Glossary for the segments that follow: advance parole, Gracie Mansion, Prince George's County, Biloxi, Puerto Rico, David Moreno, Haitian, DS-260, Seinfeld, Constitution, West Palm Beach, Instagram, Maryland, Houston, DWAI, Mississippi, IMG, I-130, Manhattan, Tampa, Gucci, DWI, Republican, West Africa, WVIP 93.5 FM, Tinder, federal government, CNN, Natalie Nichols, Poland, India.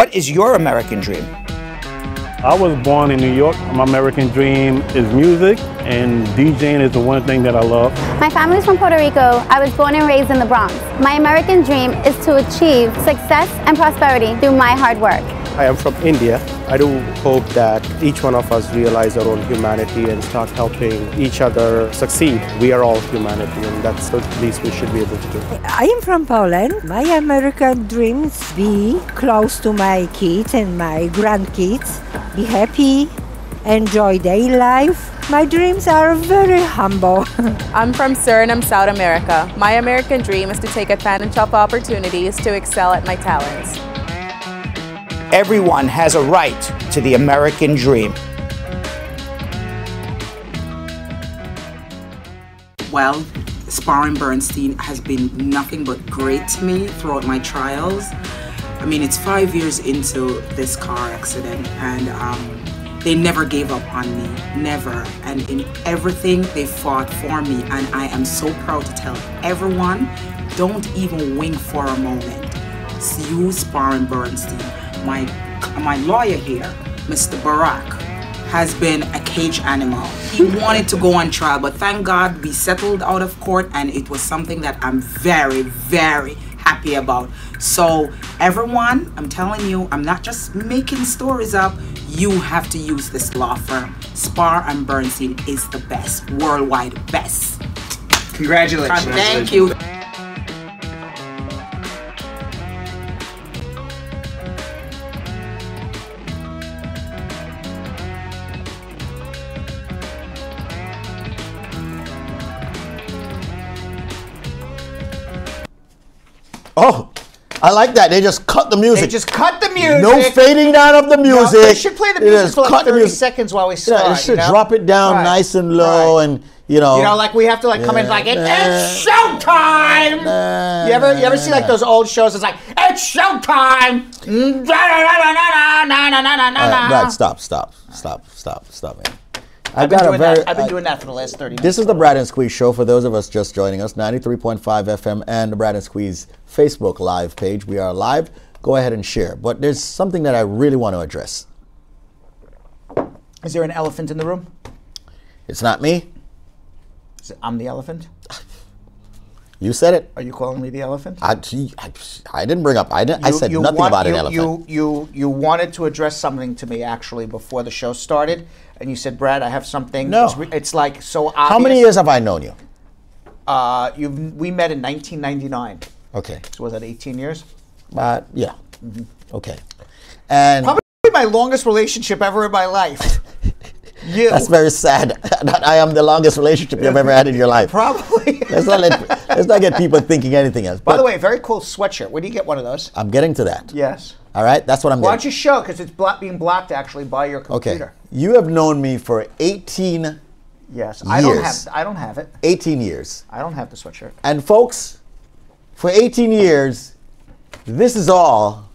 What is your American dream? I was born in New York. My American dream is music, and DJing is the one thing that I love. My family's from Puerto Rico. I was born and raised in the Bronx. My American dream is to achieve success and prosperity through my hard work. I am from India. I do hope that each one of us realize our own humanity and start helping each other succeed. We are all humanity, and that's the least we should be able to do. I am from Poland. My American dreams be close to my kids and my grandkids, be happy, enjoy their life. My dreams are very humble. I'm from Suriname, South America. My American dream is to take advantage of opportunities to excel at my talents. Everyone has a right to the American dream. Well, Spar and Bernstein has been nothing but great to me throughout my trials. I mean, it's 5 years into this car accident, and they never gave up on me, never. And in everything, they fought for me, and I am so proud to tell everyone, don't even wink for a moment. See you, Spar and Bernstein. My lawyer here, Mr. Barak, has been a cage animal. He wanted to go on trial, but thank God we settled out of court, and it was something that I'm very, very happy about. So everyone, I'm telling you, I'm not just making stories up. You have to use this law firm. Spar and Bernstein is the best, worldwide best. Congratulations. Thank you. Oh, I like that. They just cut the music. They just cut the music. No fading down of the music. No, they should play the music for like 30 seconds while we start. Yeah, they should drop it down nice and low, and you know, like we have to like come in like it's showtime. You ever see like those old shows? It's like it's showtime. Brad, stop, man. I've been doing that for the last 30 minutes. This is the Brad and Squeeze Show. For those of us just joining us, 93.5 FM and the Brad and Squeeze Facebook Live page. We are live. Go ahead and share. But there's something that I really want to address. Is there an elephant in the room? It's not me. Is it, I'm the elephant? You said it. Are you calling me the elephant? I didn't bring up. I said nothing about an elephant. You wanted to address something to me actually before the show started, and you said, Brad, I have something. No, it's like so obvious. How many years have I known you? We met in 1999. Okay. So was that 18 years? Yeah. Mm-hmm. Okay. And probably my longest relationship ever in my life. You. That's very sad. I am the longest relationship you've ever had in your life. Probably. let's not get people thinking anything else. By the way, very cool sweatshirt. Where do you get one of those? I'm getting to that. Yes. All right, that's what I'm getting. Why don't you show? Because it's being blocked actually by your computer. Okay. You have known me for 18. Yes. Years. I don't have it. 18 years. I don't have the sweatshirt. And folks, for 18 years, this is all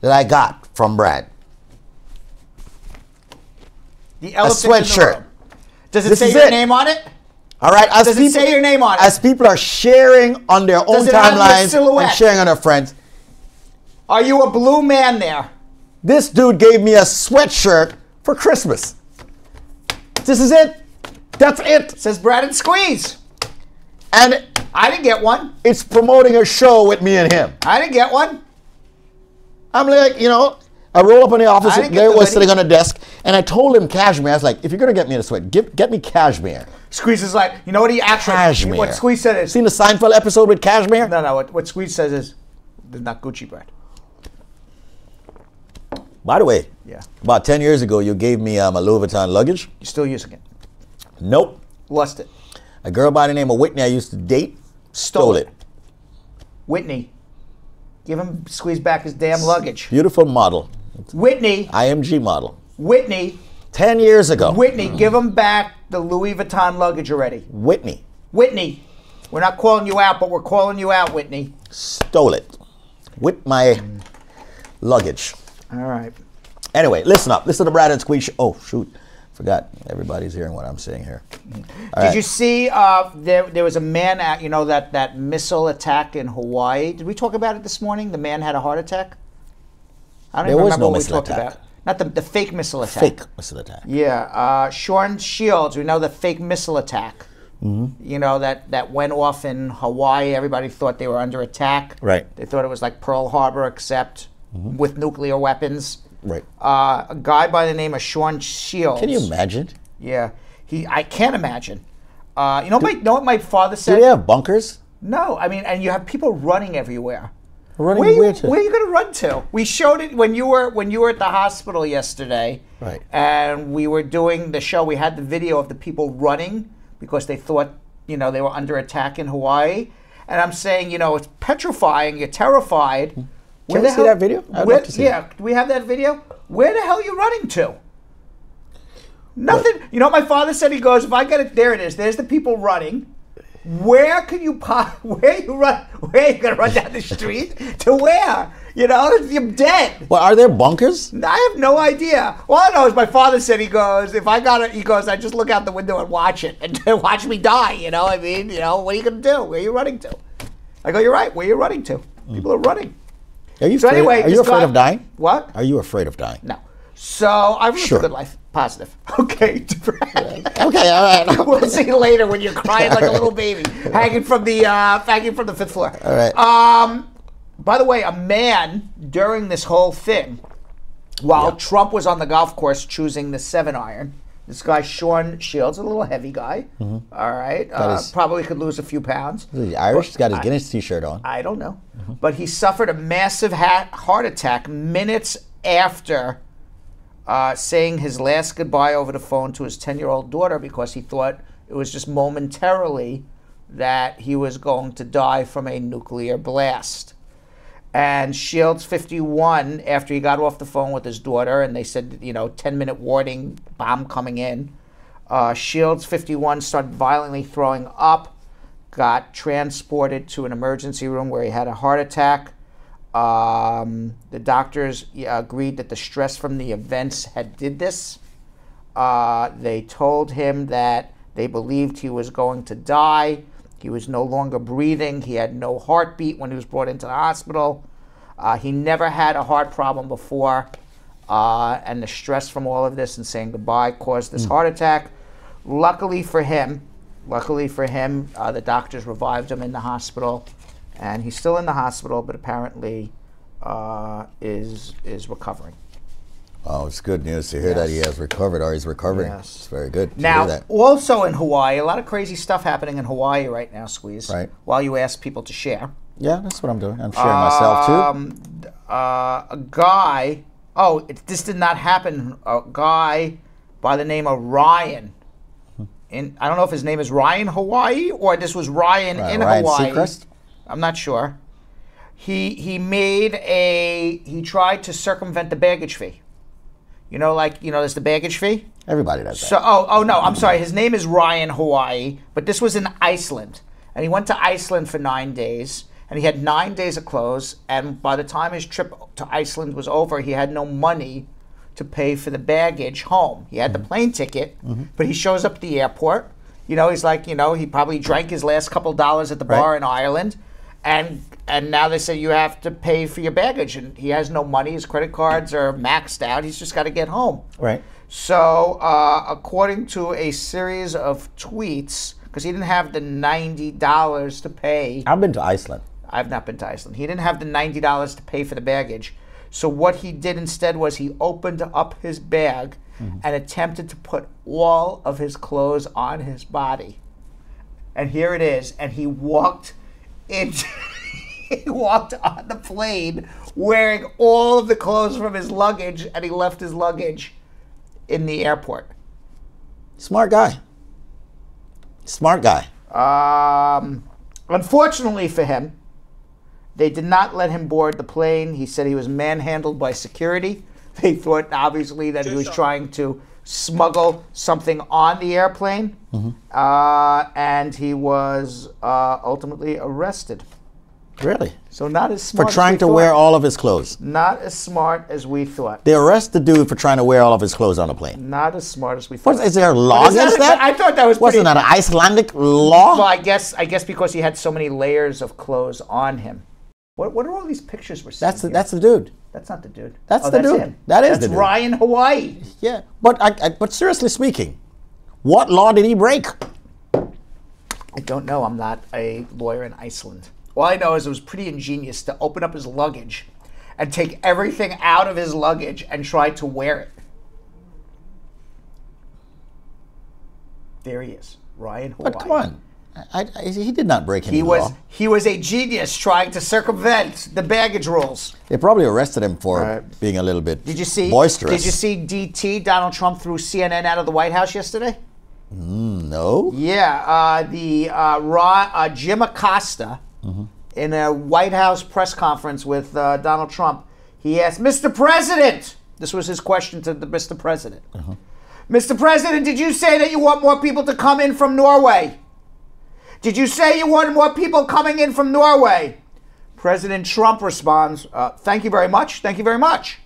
that I got from Brad. The elephant a sweatshirt. In the room. Does it say your name on it? All right. Does it say your name on it? As people are sharing on their own timelines and sharing on their friends. Are you a blue man there? This dude gave me a sweatshirt for Christmas. This is it. That's it. It says Brad and Squeeze. And I didn't get one. It's promoting a show with me and him. I didn't get one. I'm like, you know. I roll up in the office, there it was sitting on a desk, and I told him Cashmere. I was like, if you're going to get me in a sweat, get me Cashmere. Squeeze is like, you know what he actually... Cashmere. What Squeeze said is... Seen the Seinfeld episode with Cashmere? No, no, what Squeeze says is, they're not Gucci Brad. By the way, about 10 years ago, you gave me a Louis Vuitton luggage. You're still using it? Nope. Lost it. A girl by the name of Whitney I used to date stole it. Whitney. Give him Squeeze back his damn luggage. Beautiful model. Whitney. IMG model. Whitney. 10 years ago. Whitney, give him back the Louis Vuitton luggage already. Whitney. Whitney. We're not calling you out, but we're calling you out, Whitney. Stole it. With my luggage. All right. Anyway, listen up. Listen to Brad and Squeeze. Oh, shoot. Forgot. Everybody's hearing what I'm saying here. Did you see there was a man at, you know, that missile attack in Hawaii? Did we talk about it this morning? The man had a heart attack? I don't even remember what we talked about. Not the fake missile attack. Fake missile attack. Yeah. Sean Shields, we know the fake missile attack. Mm-hmm. You know, that went off in Hawaii. Everybody thought they were under attack. Right. They thought it was like Pearl Harbor, except mm-hmm. with nuclear weapons. Right. A guy by the name of Sean Shields. Can you imagine? Yeah. I can't imagine. You know, what my father said? Do they have bunkers? No. I mean, and you have people running everywhere. Running where are you going to run to? We showed it when you were at the hospital yesterday. Right. And we were doing the show. We had the video of the people running because they thought, you know, they were under attack in Hawaii. And I'm saying, you know, it's petrifying. You're terrified. Can where we see hell, that video? I'd love to see it. Do we have that video? Where the hell are you running to? Nothing. Right. You know what my father said? He goes, if I get it, there it is. There's the people running. Where can you pop? Where you gonna run down the street to where? You know, you're dead. Well, are there bunkers? I have no idea. All I know is my father said, he goes, if I got it, he goes, I just look out the window and watch it and watch me die. You know, I mean, you know, what are you gonna do? Where are you running to? I go, you're right. Where are you running to? People are running. Are you afraid of dying? What? Are you afraid of dying? No. So I've lived a good life. Positive. Okay. Okay, all right. We'll see you later when you're crying like a little baby, hanging from the fifth floor. All right. By the way, a man during this whole thing, while Trump was on the golf course choosing the 7-iron, this guy Sean Shields, a little heavy guy. Mm-hmm. All right. Probably could lose a few pounds. He's Irish. He's got his Guinness T-shirt on. I don't know, mm-hmm. but he suffered a massive heart attack minutes after. Saying his last goodbye over the phone to his 10-year-old daughter because he thought it was just momentarily that he was going to die from a nuclear blast. And Shields, 51, after he got off the phone with his daughter and they said, you know, 10-minute warning, bomb coming in, Shields, 51, started violently throwing up, got transported to an emergency room where he had a heart attack. The doctors agreed that the stress from the events had did this. They told him that they believed he was going to die. He was no longer breathing. He had no heartbeat when he was brought into the hospital. He never had a heart problem before. And the stress from all of this and saying goodbye caused this heart attack. Luckily for him, the doctors revived him in the hospital. And he's still in the hospital, but apparently is recovering. Oh, it's good news to hear that he has recovered, or he's recovering. Yes. It's very good to hear that. Now, also in Hawaii, a lot of crazy stuff happening in Hawaii right now, Squeeze, right. While you ask people to share. Yeah, that's what I'm doing. I'm sharing myself, too. A guy, this did not happen, a guy by the name of Ryan. I don't know if his name is Ryan Hawaii, or this was Ryan in Hawaii. Ryan Seacrest? I'm not sure. He tried to circumvent the baggage fee. You know, there's the baggage fee. Everybody does that. So, no, I'm sorry. His name is Ryan Hawaii, but this was in Iceland. And he went to Iceland for 9 days, and he had 9 days of clothes, and by the time his trip to Iceland was over, he had no money to pay for the baggage home. He had the plane ticket, but he shows up at the airport. You know, he's like, you know, he probably drank his last couple dollars at the bar in Ireland. And now they say you have to pay for your baggage, and he has no money. His credit cards are maxed out. He's just got to get home. Right. So according to a series of tweets, because he didn't have the $90 to pay. I've been to Iceland. I've not been to Iceland. He didn't have the $90 to pay for the baggage. So what he did instead was he opened up his bag and attempted to put all of his clothes on his body. And here it is. And he walked... He walked on the plane wearing all of the clothes from his luggage, and he left his luggage in the airport. Smart guy. Unfortunately for him, they did not let him board the plane. He said he was manhandled by security. They thought, obviously, that he was trying to smuggle something on the airplane, and he was ultimately arrested. Really? So not as smart as we thought. For trying to wear all of his clothes. Not as smart as we thought. They arrest the dude for trying to wear all of his clothes on a plane. Not as smart as we thought. Is there a law against that? I thought that was pretty... Wasn't that an Icelandic law? Well, I guess because he had so many layers of clothes on him. What are all these pictures we're seeing? That's the dude. That's not the dude. That's the that's dude. Him. That is that's the dude. Ryan Hawaii. Yeah, but but seriously speaking, what law did he break? I don't know. I'm not a lawyer in Iceland. All I know is it was pretty ingenious to open up his luggage and take everything out of his luggage and try to wear it. There he is, Ryan Hawaii. But come on. He did not break any law. He was a genius trying to circumvent the baggage rules. They probably arrested him for being a little bit boisterous. Did you see DT, Donald Trump, threw CNN out of the White House yesterday? No. Yeah, Jim Acosta, in a White House press conference with Donald Trump, he asked, Mr. President, this was his question to the Mr. President. Mr. President, did you say that you want more people to come in from Norway? Did you say you wanted more people coming in from Norway? President Trump responds, thank you very much. Thank you very much.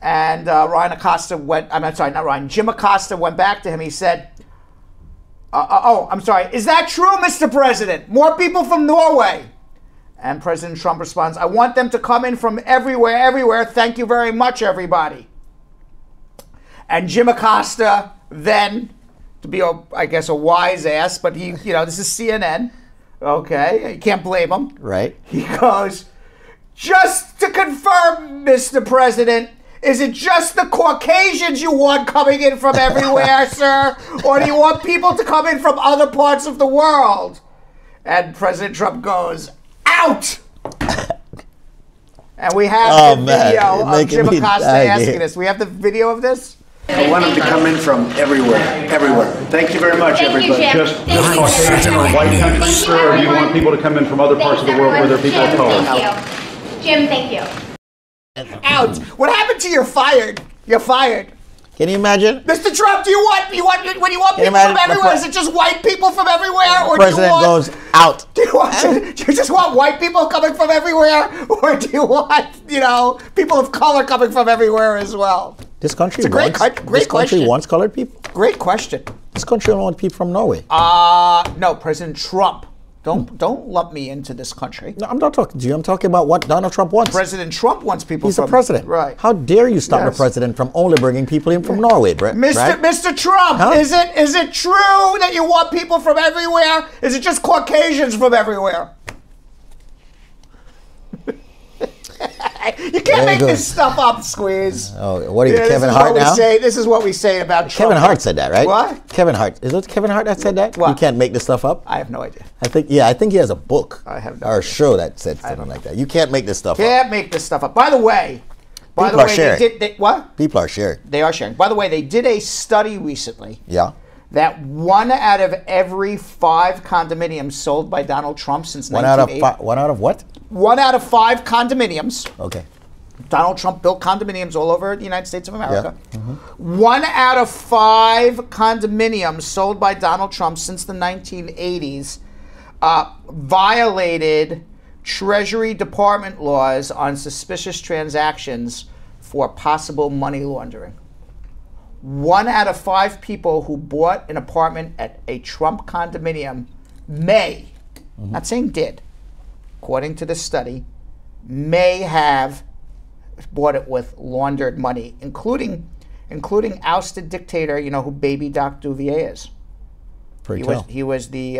And Jim Acosta went back to him. He said, is that true, Mr. President? More people from Norway? And President Trump responds, I want them to come in from everywhere, everywhere. Thank you very much, everybody. And Jim Acosta then, to be, I guess, a wise ass, but he, you know, this is CNN, okay? You can't blame him. Right. He goes, just to confirm, Mr. President, is it just the Caucasians you want coming in from everywhere, sir? Or do you want people to come in from other parts of the world? And President Trump goes, out! And we have the video of Jim Acosta asking this. We have the video of this? I want them to come in from everywhere, everywhere. Thank you very much, everybody. Just the Caucasian or white country, sir, you want people to come in from other parts of the world where there are people of color. Jim, thank you. Out. What happened to you're fired? You're fired. Can you imagine? Mr. Trump, do you want people from everywhere? Is it just white people from everywhere? Or President goes out. Do you just want white people coming from everywhere? Or do you want, you know, people of color coming from everywhere as well? This country wants colored people? Great question. This country don't want people from Norway. No, President Trump. Don't lump me into this country. No, I'm not talking to you. I'm talking about what Donald Trump wants. President Trump wants people from... He's the president. Right. How dare you stop the president from only bringing people in from Norway, Brett? Mr. Trump, is it true that you want people from everywhere? Is it just Caucasians from everywhere? You can't make this stuff up, Squeeze. Oh, what are you, Kevin Hart now? This is what we say about Trump. Kevin Hart said that, right? What? Kevin Hart. Is it Kevin Hart that said that? What? You can't make this stuff up? I have no idea. I think he has a book or a show that said something like that. You can't make this stuff up. Can't make this stuff up. By the way, they did... What? People are sharing. They are sharing. By the way, they did a study recently. Yeah. That 1 out of every 5 condominiums sold by Donald Trump since 1980. 1 out of what? 1 out of 5 condominiums. Okay. Donald Trump built condominiums all over the United States of America. Yeah. 1 out of 5 condominiums sold by Donald Trump since the 1980s violated Treasury Department laws on suspicious transactions for possible money laundering. 1 out of 5 people who bought an apartment at a Trump condominium may, not saying did, according to this study, may have bought it with laundered money, including ousted dictator, you know, who Baby Doc Duvier is. He was the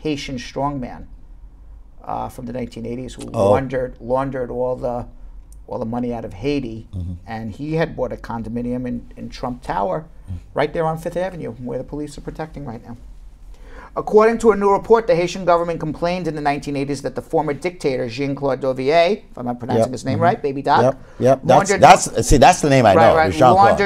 Haitian strongman from the 1980s who laundered all the money out of Haiti, and he had bought a condominium in Trump Tower right there on 5th Avenue where the police are protecting right now. According to a new report, the Haitian government complained in the 1980s that the former dictator, Jean-Claude Duvier, if I'm not pronouncing his name right, Baby Doc. Yep. That's the name I know. Right.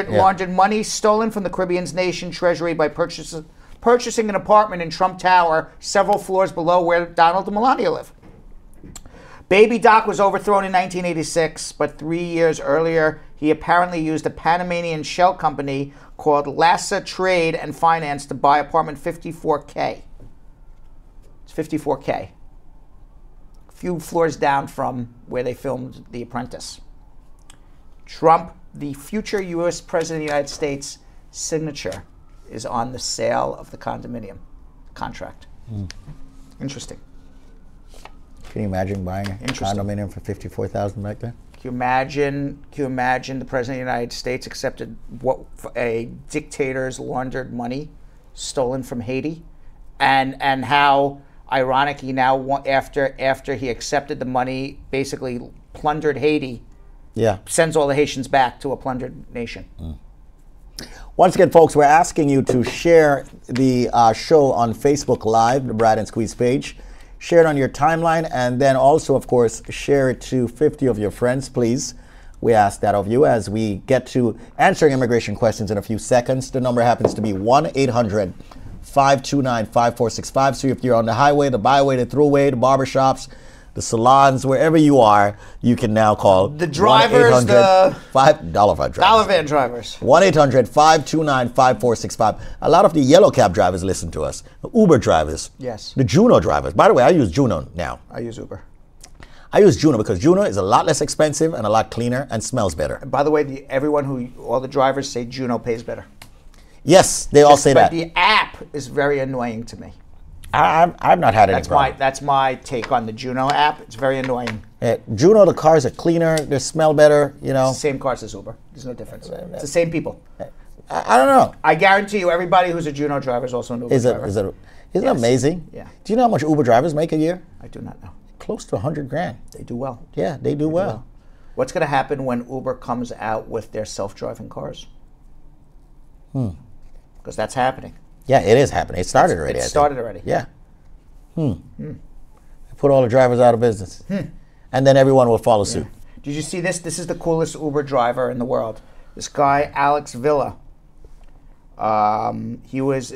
Laundered money stolen from the Caribbean's nation treasury by purchasing an apartment in Trump Tower several floors below where Donald and Melania live. Baby Doc was overthrown in 1986, but 3 years earlier, he apparently used a Panamanian shell company called Lassa Trade and Finance to buy apartment 54K. It's 54K. A few floors down from where they filmed The Apprentice. Trump, the future U.S. President of the United States, signature is on the sale of the condominium contract. Interesting. Can you imagine buying a condominium for $54,000 back then? Can you imagine the President of the United States accepted what a dictator's laundered money stolen from Haiti? And how ironic he now, after he accepted the money, basically plundered Haiti, sends all the Haitians back to a plundered nation. Mm. Once again, folks, we're asking you to share the show on Facebook Live, the Brad and Squeeze page. Share it on your timeline, and then also, of course, share it to 50 of your friends, please. We ask that of you as we get to answering immigration questions in a few seconds. The number happens to be 1-800-529-5465. So if you're on the highway, the byway, the throughway, the barbershops, the salons, wherever you are, you can now call the drivers, the dollar van drivers. 1-800-529-5465. A lot of the yellow cab drivers listen to us. The Uber drivers. Yes. The Juno drivers. By the way, I use Juno now. I use Uber. I use Juno because Juno is a lot less expensive and a lot cleaner and smells better. And by the way, all the drivers say Juno pays better. Yes, they all say that. But the app is very annoying to me. I've not had any problem. That's my take on the Juno app. It's very annoying. Yeah, Juno, the cars are cleaner. They smell better, you know. It's the same cars as Uber. There's no difference. It's the same people. I don't know. I guarantee you everybody who's a Juno driver is also an Uber driver. Isn't it amazing? Yeah. Do you know how much Uber drivers make a year? I do not know. Close to 100 grand. They do well. Yeah, they do well. What's going to happen when Uber comes out with their self-driving cars? Hmm. Because that's happening. Yeah, it is happening. It started already. Yeah. Hmm. Hmm. Put all the drivers out of business. Hmm. And then everyone will follow suit. Did you see this? This is the coolest Uber driver in the world. This guy, Alex Villa. He was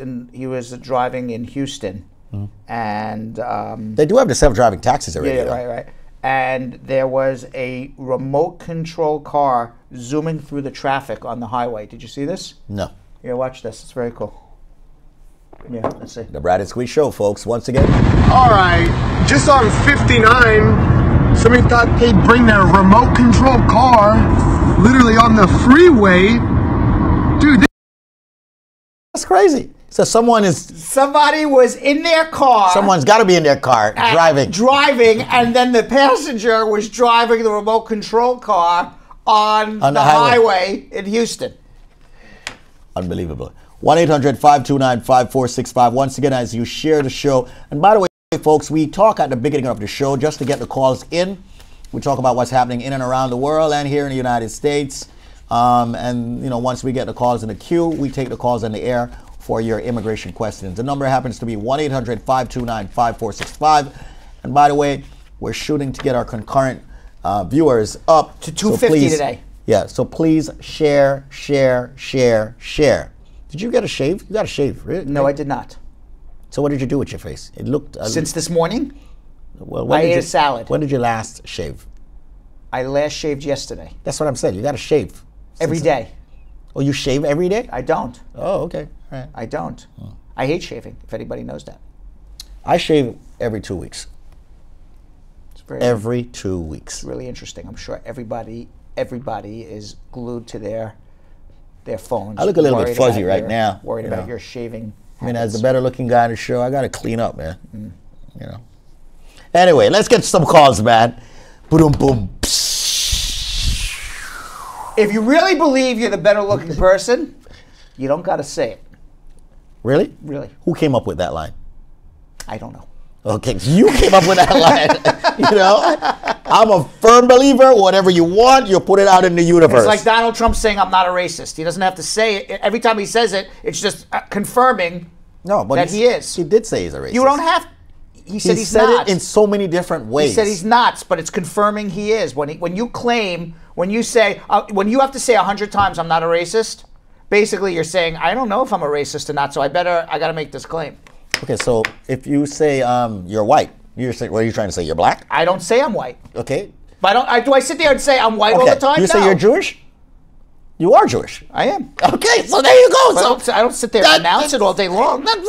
driving in Houston, and they do have the self-driving taxis already. Yeah, right. And there was a remote control car zooming through the traffic on the highway. Did you see this? No. Yeah, watch this. It's very cool. Yeah, let's see. The Brad and Squeeze Show, folks, once again. All right, just on 59, somebody thought they'd bring their remote control car literally on the freeway. Dude, that's crazy. So somebody was in their car. Someone's got to be in their car driving. Driving, and then the passenger was driving the remote control car on the highway in Houston. Unbelievable. 1-800-529-5465. Once again, as you share the show. And by the way, folks, we talk at the beginning of the show just to get the calls in. We talk about what's happening in and around the world and here in the United States. And, you know, once we get the calls in the queue, we take the calls in the air for your immigration questions. The number happens to be 1-800-529-5465. And by the way, we're shooting to get our concurrent viewers up to 250 today. Yeah, so please share. Did you get a shave? You got a shave, really? No, I did not. So what did you do with your face? It looked... Since this morning, well, I ate a salad. When did you last shave? I last shaved yesterday. That's what I'm saying. You got to shave. Every day. Oh, you shave every day? I don't. Oh, okay. All right. I don't. Oh. I hate shaving, if anybody knows that. I shave every 2 weeks. Every 2 weeks. It's really interesting. I'm sure everybody is glued to their phones. I look a little bit fuzzy right now. Worried about your shaving habits. I mean, as the better looking guy in the show, I got to clean up, man. Mm. You know. Anyway, let's get some calls, man. Boom, boom. If you really believe you're the better looking person, you don't got to say it. Really? Really. Who came up with that line? I don't know. Okay, you came up with that line. You know, I'm a firm believer. Whatever you want, you'll put it out in the universe. It's like Donald Trump saying, "I'm not a racist." He doesn't have to say it. Every time he says it, it's just confirming that he is. He did say he's a racist. You don't have. He said he's not. He said it in so many different ways. He said he's not, but it's confirming he is. When you have to say 100 times, "I'm not a racist," basically you're saying, "I don't know if I'm a racist or not, so I got to make this claim." Okay, so if you say you're white, what are you trying to say? You're black? I don't say I'm white. Okay. But do I sit there and say I'm white all the time? You say you're Jewish? You are Jewish. I am. Okay, so there you go. So I don't sit there and announce it all day long. That's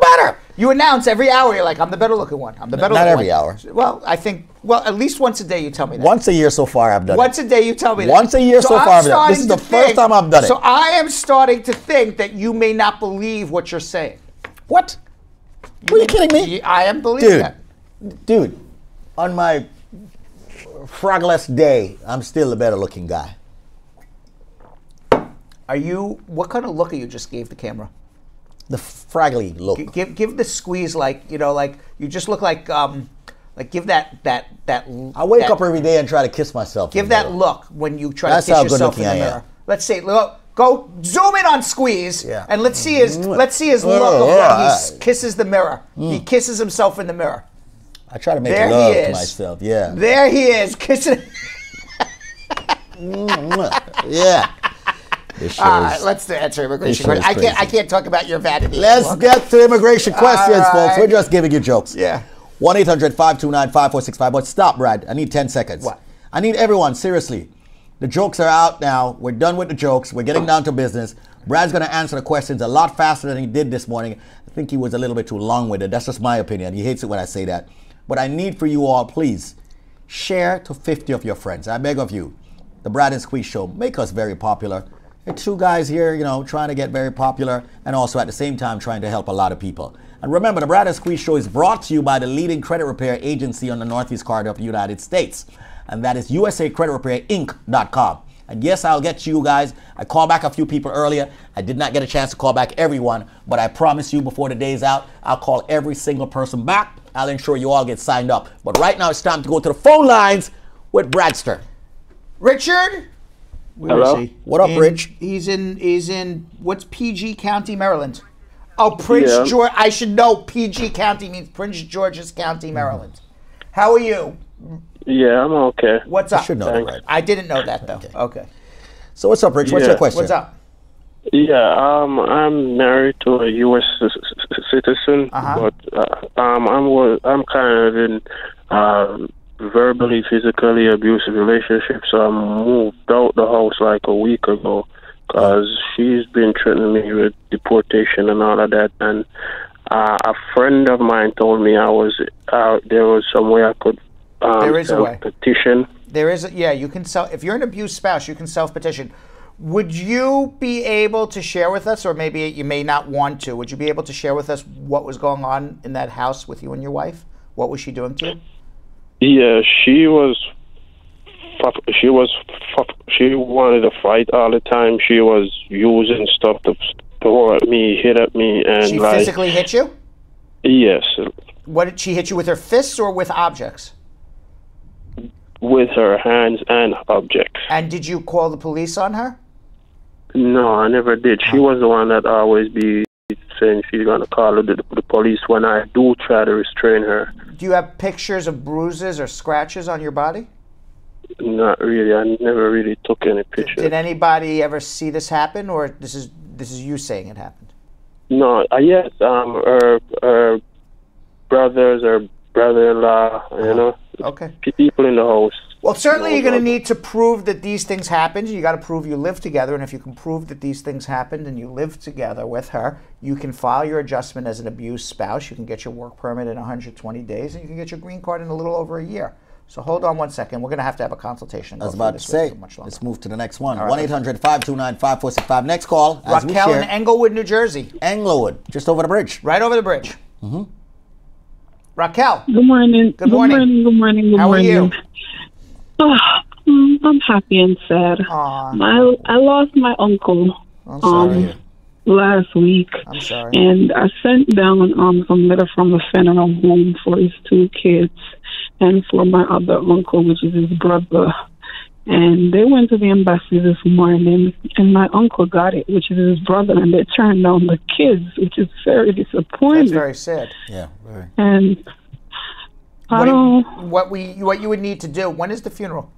better. You announce every hour. You're like, I'm the better looking one. I'm the better looking one. Not every hour. Well, I think, at least once a day you tell me that. Once a year so far I've done it. Once a day you tell me that. Once a year so far I've done it. This is the first time I've done it. So I am starting to think that you may not believe what you're saying. What? Are you kidding me? I am believing that. Dude, on my frogless day, I'm still a better looking guy. Are you, what kind of look you just gave the camera? The froggly look. Give the squeeze, like, you know, like you just look like give that. I wake up every day and try to kiss myself. Give that look when you try to kiss yourself in the mirror. Let's see, look. Go zoom in on Squeeze, and let's see his look when he kisses the mirror. He kisses himself in the mirror. I try to make love to myself. Yeah. There he is kissing. Yeah. All right, let's answer immigration questions. I can't talk about your vanity. Let's get to immigration questions, folks. We're just giving you jokes. Yeah. 1-800-529-5465. But stop, Brad. I need 10 seconds. What? I need everyone, seriously. The jokes are out now. We're done with the jokes. We're getting down to business. Brad's going to answer the questions a lot faster than he did this morning. I think he was a little bit too long with it. That's just my opinion. He hates it when I say that. But I need for you all, please, share to 50 of your friends. I beg of you. The Brad and Squeeze Show, make us very popular. There are two guys here, you know, trying to get very popular and also at the same time trying to help a lot of people. And remember, the Brad and Squeeze Show is brought to you by the leading credit repair agency on the Northeast Corridor of the United States. And that is usacreditrepair.com. And yes, I'll get you guys. I called back a few people earlier. I did not get a chance to call back everyone, but I promise you before the day's out, I'll call every single person back. I'll ensure you all get signed up. But right now it's time to go to the phone lines with Bradster. Richard? Where Hello? Is he? What up, Rich? He's in what's PG County, Maryland? Oh, Prince George. I should know PG County means Prince George's County, Maryland. How are you? Yeah, I'm okay. What's up? I should know that, right? I didn't know that, though. Okay. So what's up, Rich? What's your question? What's up? Yeah, I'm married to a U.S. citizen, but I'm kind of in verbally, physically abusive relationship, so I moved out the house like a week ago because she's been threatening me with deportation and all of that, and a friend of mine told me there was some way I could there is a way. Petition. There is, you can if you're an abused spouse, you can self-petition. Would you be able to share with us, or maybe you may not want to, would you be able to share with us what was going on in that house with you and your wife? What was she doing to you? Yeah, she wanted to fight all the time. She was using stuff to throw at me, hit at me, and she physically hit you? Yes. What did she hit you with, her fists or with objects? With her hands and objects. And did you call the police on her? No, I never did. She was the one that always be saying she's going to call the police when I do try to restrain her. Do you have pictures of bruises or scratches on your body? Not really. I never really took any pictures. Did anybody ever see this happen, or this is you saying it happened? No, yes, her brothers, her brother-in-law, you know. Okay. People in the house. Well, certainly you're going to need to prove that these things happened. You got to prove you lived together, and if you can prove that these things happened and you lived together with her, you can file your adjustment as an abused spouse. You can get your work permit in 120 days, and you can get your green card in a little over a year. So hold on one second. We're going to have a consultation. I was about to say, let's move to the next one. 1-800-529-5465. Next call. Raquel in Englewood, New Jersey. Englewood, just over the bridge. Right over the bridge. Mm-hmm. Raquel. Good morning. Good morning. Good morning. Good morning. How are you? Oh, I'm happy and sad. I lost my uncle last week. I'm sorry. And I sent down some letter from the funeral home for his two kids and for my other uncle, which is his brother. And they went to the embassy this morning, and my uncle got it, which is his brother, and they turned down the kids, which is very disappointing. That's very sad. Yeah. Very. And what you would need to do, when is the funeral?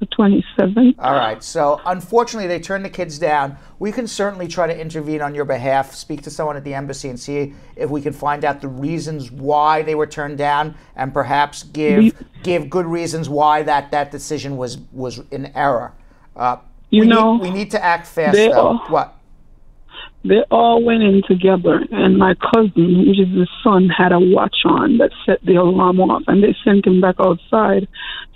The 27th. All right. So, unfortunately, they turned the kids down. We can certainly try to intervene on your behalf, speak to someone at the embassy and see if we can find out the reasons why they were turned down and perhaps give good reasons why that decision was in error. We need to act fast, though. They all went in together, and my cousin, which is his son, had a watch on that set the alarm off, and they sent him back outside,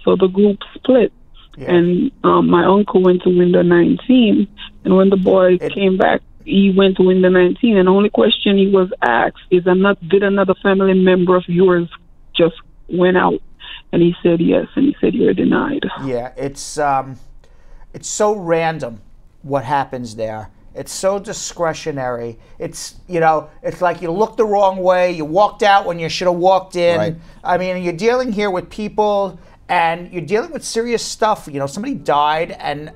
so the group split. Yeah. And my uncle went to window 19, and when the boy came back, he went to window 19, and the only question he was asked is, did another family member of yours just went out And he said yes, and he said you're denied. Yeah, it's so random what happens there. It's so discretionary. It's, you know, it's like you looked the wrong way, you walked out when you should have walked in. Right. I mean, you're dealing here with people, and you're dealing with serious stuff. You know, somebody died, and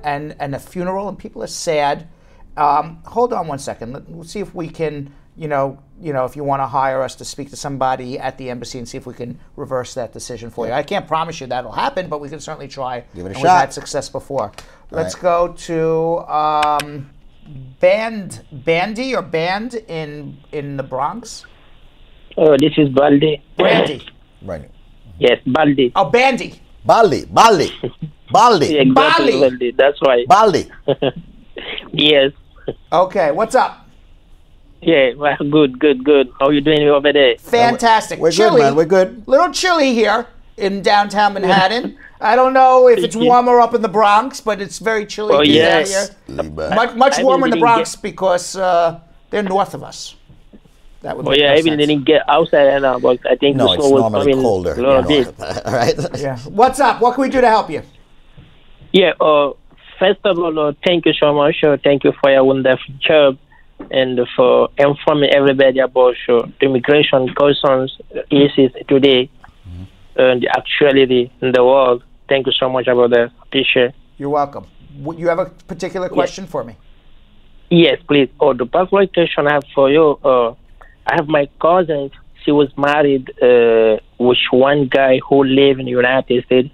a funeral, and people are sad. Hold on one second. We'll see if we can, you know, if you want to hire us to speak to somebody at the embassy and see if we can reverse that decision for you. I can't promise you that'll happen, but we can certainly try. Give it a shot. We've had success before. Let's go to Bandy or Band in the Bronx. Oh, this is Baldy. Brandy. Right. Yes, Baldy. Oh, Bandy. Baldy. Baldy. Yeah, exactly, Baldy. That's right. Baldy. Yes. Okay, what's up? Yeah, well, good. How are you doing over there? Fantastic. We're chilly. Good, man. We're good. Little chilly here in downtown Manhattan. I don't know if it's warmer up in the Bronx, but it's very chilly here. Much warmer in the Bronx because they're north of us. That would even didn't get outside and but I think the snow was normally colder. All right. Yeah. What's up? What can we do to help you? Yeah. First of all, thank you so much. Thank you for your wonderful job and for informing everybody about the immigration concerns issues today and the actuality in the world. Thank you so much about that. Appreciate it. You're welcome. You have a particular question for me? Yes, please. The particular question I have for you, I have my cousin. She was married with one guy who lived in the United States.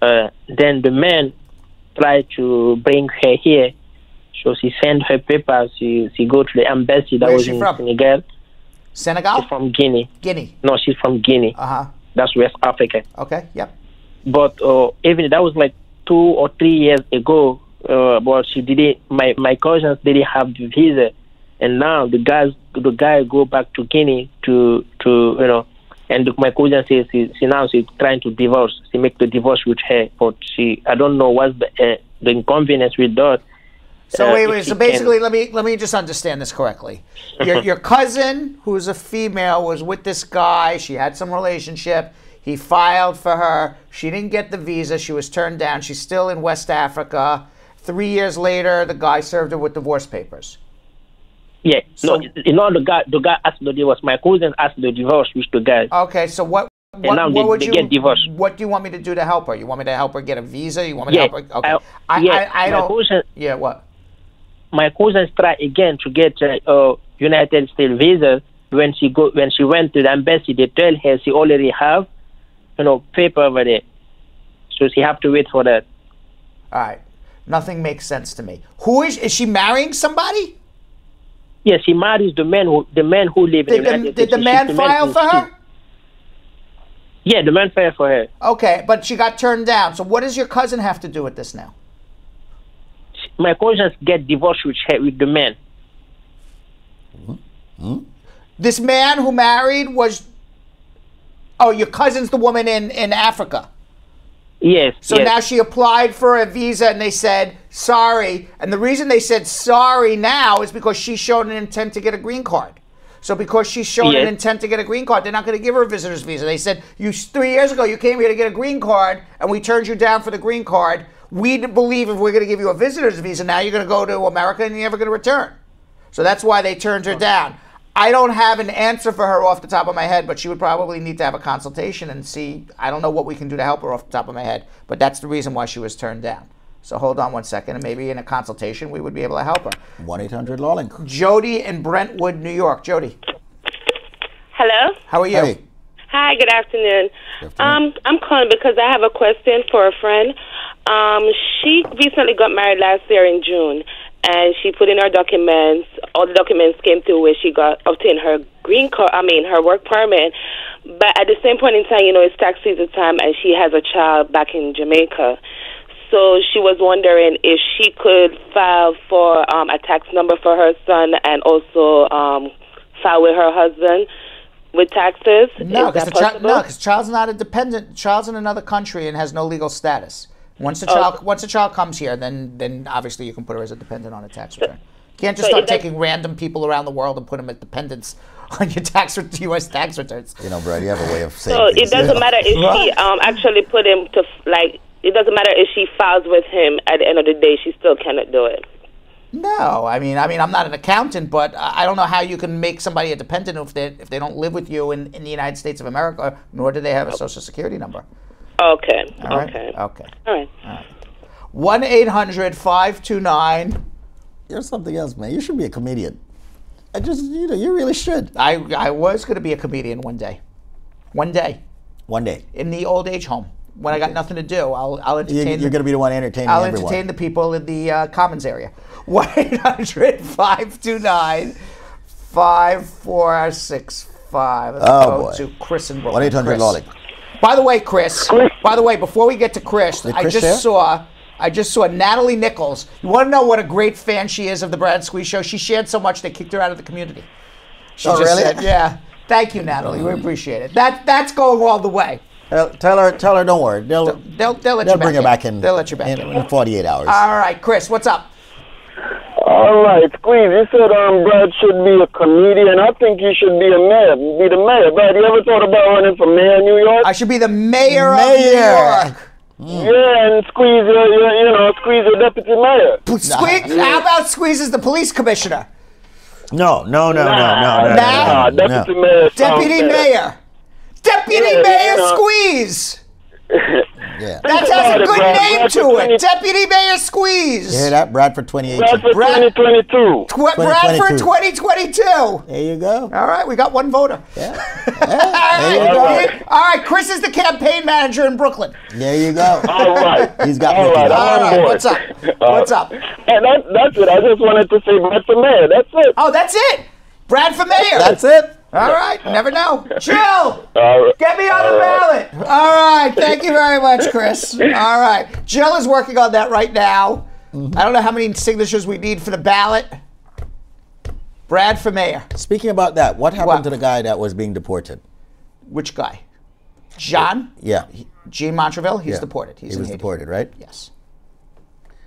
Then the man tried to bring her here. So she sent her papers. She go to the embassy that was in Senegal. Senegal? She's from Guinea. No, she's from Guinea. That's West Africa. Okay, yep. But even that was like 2 or 3 years ago. But she didn't. My cousins didn't have the visa, and now the guy go back to Guinea to you know. And my cousin says she's trying to divorce. She make the divorce with her, but I don't know what's the inconvenience with that. So wait. So basically, let me just understand this correctly. Your cousin, who's a female, was with this guy. She had some relationship. He filed for her. She didn't get the visa. She was turned down. She's still in West Africa. 3 years later, the guy served her with divorce papers. Yeah. So, no, you know the guy asked the divorce. My cousin asked the divorce with the guy. Okay. So what What do you want me to do to help her? You want me to help her get a visa? You want me to help her? Okay. I don't. Cousin, what? My cousin tried again to get United States visa. When she went to the embassy, they tell her she already have, paper over there, so she have to wait for that. All right, nothing makes sense to me. Who is she marrying somebody? Yes, she marries the man who lives in the United States. Did the man file for her? Yeah, the man filed for her. Okay, but she got turned down. So what does your cousin have to do with this now? My cousins get divorced with the man. Mm-hmm. This man who married was... Oh, your cousin's the woman in Africa. Yes. So now she applied for a visa and they said, sorry. And the reason they said sorry now is because she showed an intent to get a green card. So because she's shown an intent to get a green card, they're not going to give her a visitor's visa. They said, "You 3 years ago, you came here to get a green card, and we turned you down for the green card. We believe if we're going to give you a visitor's visa, now you're going to go to America and you're never going to return." So that's why they turned her down. I don't have an answer for her off the top of my head, but she would probably need to have a consultation and see. I don't know what we can do to help her off the top of my head, but that's the reason why she was turned down. So hold on one second, and maybe in a consultation we would be able to help her. 1-800-LAW-LINK. Jody in Brentwood, New York. Jody. Hello. How are you? Hey. Hi. Good afternoon. I'm calling because I have a question for a friend. She recently got married last year in June, and she put in her documents. All the documents came through where she obtained her green card. I mean, her work permit. But at the same point in time, it's tax season time, and she has a child back in Jamaica. So she was wondering if she could file for a tax number for her son and also file with her husband with taxes. No, because child's not a dependent. Child's in another country and has no legal status. Once the child comes here, then obviously you can put her as a dependent on a tax return. Can't just start taking random people around the world and put them at dependents on your U.S. tax returns. You know, Brad, you have a way of saying so things, it doesn't matter if she actually put him to, like, it doesn't matter if she files with him at the end of the day, she still cannot do it. No, I mean, I'm not an accountant, but I don't know how you can make somebody a dependent if they don't live with you in the United States of America, nor do they have a Social Security number. Okay. All right? Okay. Okay. All right. All right. 1-800-529. You're something else, man. You should be a comedian. I just, you know, you really should. I was going to be a comedian one day. One day. One day. In the old age home. When I got nothing to do, I'll entertain. You're going to be the one entertaining everyone. I'll entertain the people in the commons area. 1-800-529-5465. Oh, boy. To Chris and Brooklyn. 1-800-LOLLY. By the way, Chris. By the way, before we get to Chris, I just saw Natalie Nichols. You want to know what a great fan she is of the Brad and Squeeze Show? She shared so much they kicked her out of the community. She said, yeah. Thank you, Natalie. We appreciate it. That's going all the way. Tell her, don't worry. They'll bring her back in. They'll let you back in 48 hours. All right, Chris, what's up? All right, Queen. You said Brad should be a comedian. I think you should be a mayor. Be the mayor, Brad. You ever thought about running for mayor in New York? I should be the mayor of New York. Mm. Yeah, and Squeeze your deputy mayor. How about Squeeze as the police commissioner? No, deputy mayor. Deputy Mayor Squeeze. Yeah. That has a good name to it. Deputy Mayor Squeeze. You hear that? Bradford 2018. Bradford 2022. Bradford 2022. There you go. All right, we got one voter. Yeah. All right, Chris is the campaign manager in Brooklyn. There you go. All right. He's got Mickey. All right. What's up? What's up? And that's it. I just wanted to say Brad for mayor. That's it. Oh, that's it. Brad for mayor. That's it. All right, never know. Chill. Get me on the ballot. All right, thank you very much, Chris. All right, Jill is working on that right now. I don't know how many signatures we need for the ballot. Brad for mayor. Speaking about that, what happened to the guy that was being deported? Which guy? John? Yeah. Gene Montreville? He's deported. He was deported, right? Yes.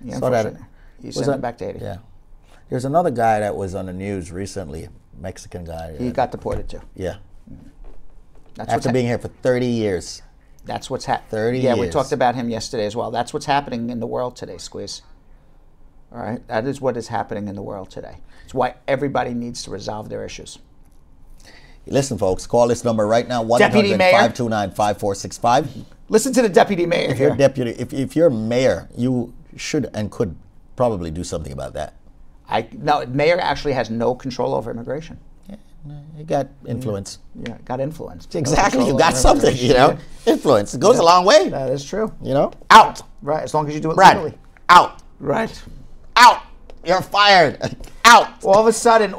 Yeah, he's sent back to Haiti. Yeah. There's another guy that was on the news recently. Mexican guy. He got deported too. Yeah. That's after being here for 30 years. That's what's happening. 30 years. Yeah, we talked about him yesterday as well. That's what's happening in the world today, Squeeze. All right? That is what is happening in the world today. It's why everybody needs to resolve their issues. Listen, folks, call this number right now, 1-800-529-5465. Listen to the deputy mayor. If you're deputy, if you're mayor, you should and could probably do something about that. No, mayor actually has no control over immigration. Yeah, you got influence. Yeah, got influence. Exactly, you got something, you know? Yeah. Influence, it goes a long way. That is true. You know? Out. Right, as long as you do it legally. Out. Right. Out. You're fired. Out. All of a sudden,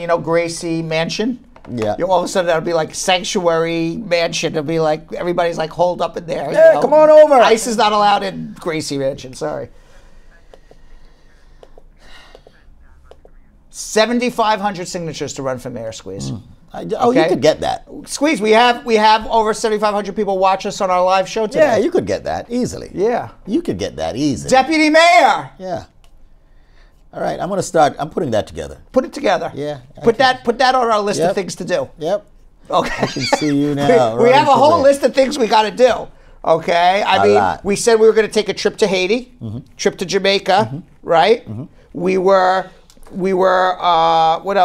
you know, Gracie Mansion? Yeah. All of a sudden, that'll be like Sanctuary Mansion. It'll be like, everybody's like holed up in there. Yeah, you know? Come on over. ICE is not allowed in Gracie Mansion, sorry. 7,500 signatures to run for mayor, Squeeze. You could get that, Squeeze. We have over 7,500 people watch us on our live show today. Yeah, you could get that easily. Yeah, you could get that easily. Deputy mayor. Yeah. All right, I'm going to start. I'm putting that together. Put it together. Yeah. Put that on our list of things to do. Yep. Okay. I can see you now. We have a whole list of things we got to do. Okay. I mean, we said we were going to take a trip to Haiti, trip to Jamaica, right? We were what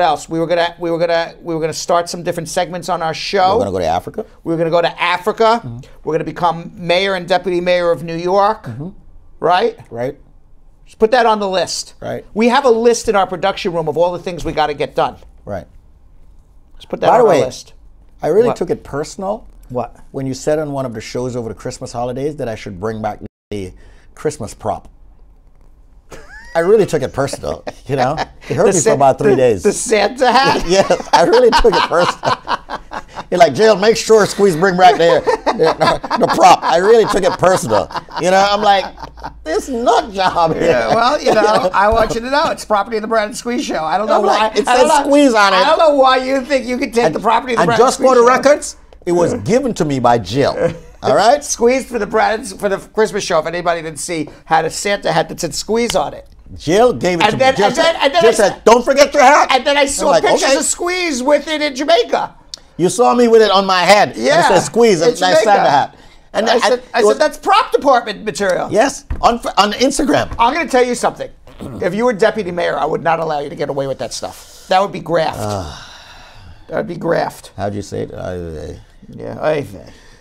else? We were gonna start some different segments on our show. We're gonna go to Africa. We were gonna go to Africa. We're gonna become mayor and deputy mayor of New York. Right? Right. Just put that on the list. Right. We have a list in our production room of all the things we gotta get done. Right. Just put that on the list. I really took it personal. What? When you said on one of the shows over the Christmas holidays that I should bring back the Christmas prop. I really took it personal, you know? It hurt me for about 3 days. The Santa hat? Yes, I really took it personal. You're like, Jill, make sure Squeeze bring back the prop. I really took it personal. You know, I'm like, this nut job here. Yeah, well, you know, I want you to know, it's property of the Brad and Squeeze Show. I don't know why. It says Squeeze on it. I don't know why you think you could take the property of the Brad and Squeeze Show. And just for the records, it was given to me by Jill. All right? Squeeze for the Christmas show, if anybody didn't see, had a Santa hat that said Squeeze on it. Jill gave it and to then, me. Jill said, don't forget your hat. And then I saw pictures of Squeeze with it in Jamaica. You saw me with it on my head. Yeah. And it said Squeeze, and I said the hat. And I said, that's prop department material. Yes, on Instagram. I'm going to tell you something. If you were deputy mayor, I would not allow you to get away with that stuff. That would be graft. That would be graft. How'd you say it?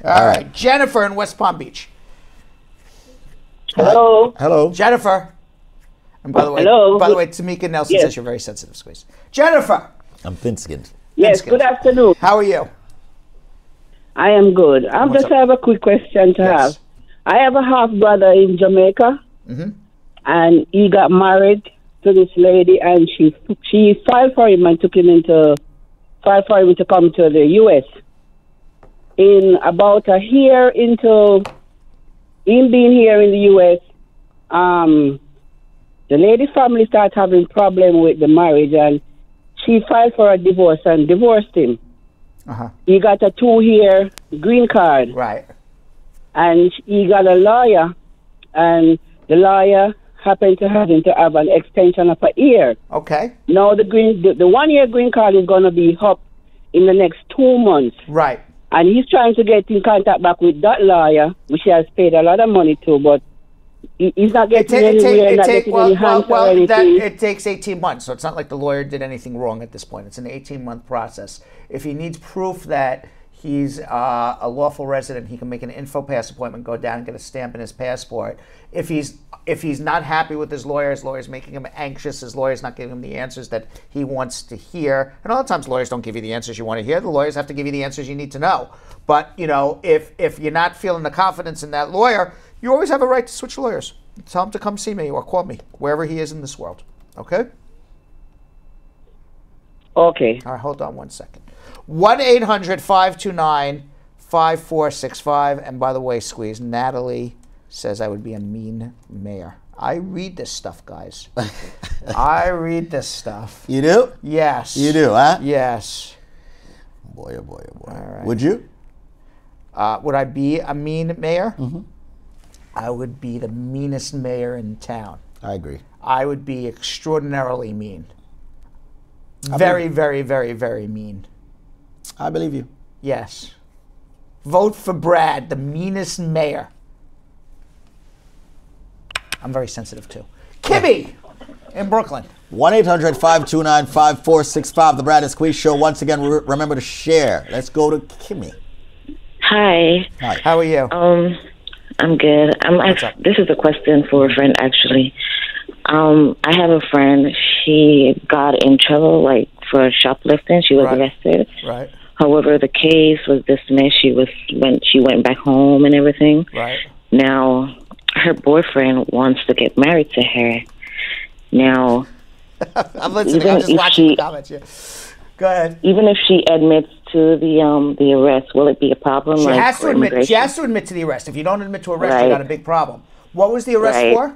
All right. Jennifer in West Palm Beach. Hello. Hello. Jennifer. And by the way, Tamika Nelson says you're very sensitive, Squeeze. Jennifer. I'm thin-skinned. Yes, good afternoon. How are you? I am good. I just have a quick question to have. I have a half-brother in Jamaica. Mm-hmm. And he got married to this lady, and she filed for him and took him to come to the U.S. In about a year into him being here in the U.S., the lady's family started having problem with the marriage, and she filed for a divorce and divorced him. Uh-huh. He got a 2-year green card. Right. And he got a lawyer, and the lawyer happened to have him to have an extension of a year. Okay. Now the 1-year green card is going to be up in the next 2 months. Right. And he's trying to get in contact back with that lawyer, which he has paid a lot of money to, but he's not getting anywhere. It takes 18 months, so it's not like the lawyer did anything wrong at this point. It's an 18-month process. If he needs proof that he's a lawful resident, he can make an InfoPass appointment, go down and get a stamp in his passport. If he's not happy with his lawyer's making him anxious, his lawyer's not giving him the answers that he wants to hear. And a lot of times lawyers don't give you the answers you want to hear. The lawyers have to give you the answers you need to know. But, you know, if you're not feeling the confidence in that lawyer, you always have a right to switch lawyers. Tell him to come see me or call me, wherever he is in this world. Okay? Okay. All right, hold on one second. 1-800-529-5465. And by the way, Squeeze, Natalie says I would be a mean mayor. I read this stuff, guys. I read this stuff. You do? Yes. You do, huh? Yes. Boy, oh boy, oh boy. All right. Would you? Would I be a mean mayor? Mm-hmm. I would be the meanest mayor in town. I agree. I would be extraordinarily mean. Very, very, very, very mean. I believe you. Yes. Vote for Brad, the meanest mayor. I'm very sensitive, too. Kibby in Brooklyn. 1-800-529-5465. The Brad and Squeeze Show. Once again, remember to share. Let's go to Kimmy. Hi. Hi. How are you? I'm good. This is a question for a friend, actually. I have a friend. She got in trouble, for shoplifting. She was arrested. Right. However, the case was dismissed. She went back home and everything. Right. Now, her boyfriend wants to get married to her. Now, I'm listening. I'm just watching the comments. Yeah. Go ahead. Even if she admits to the arrest, will it be a problem? She has to admit to the arrest. If you don't admit to arrest, you got a big problem. What was the arrest for?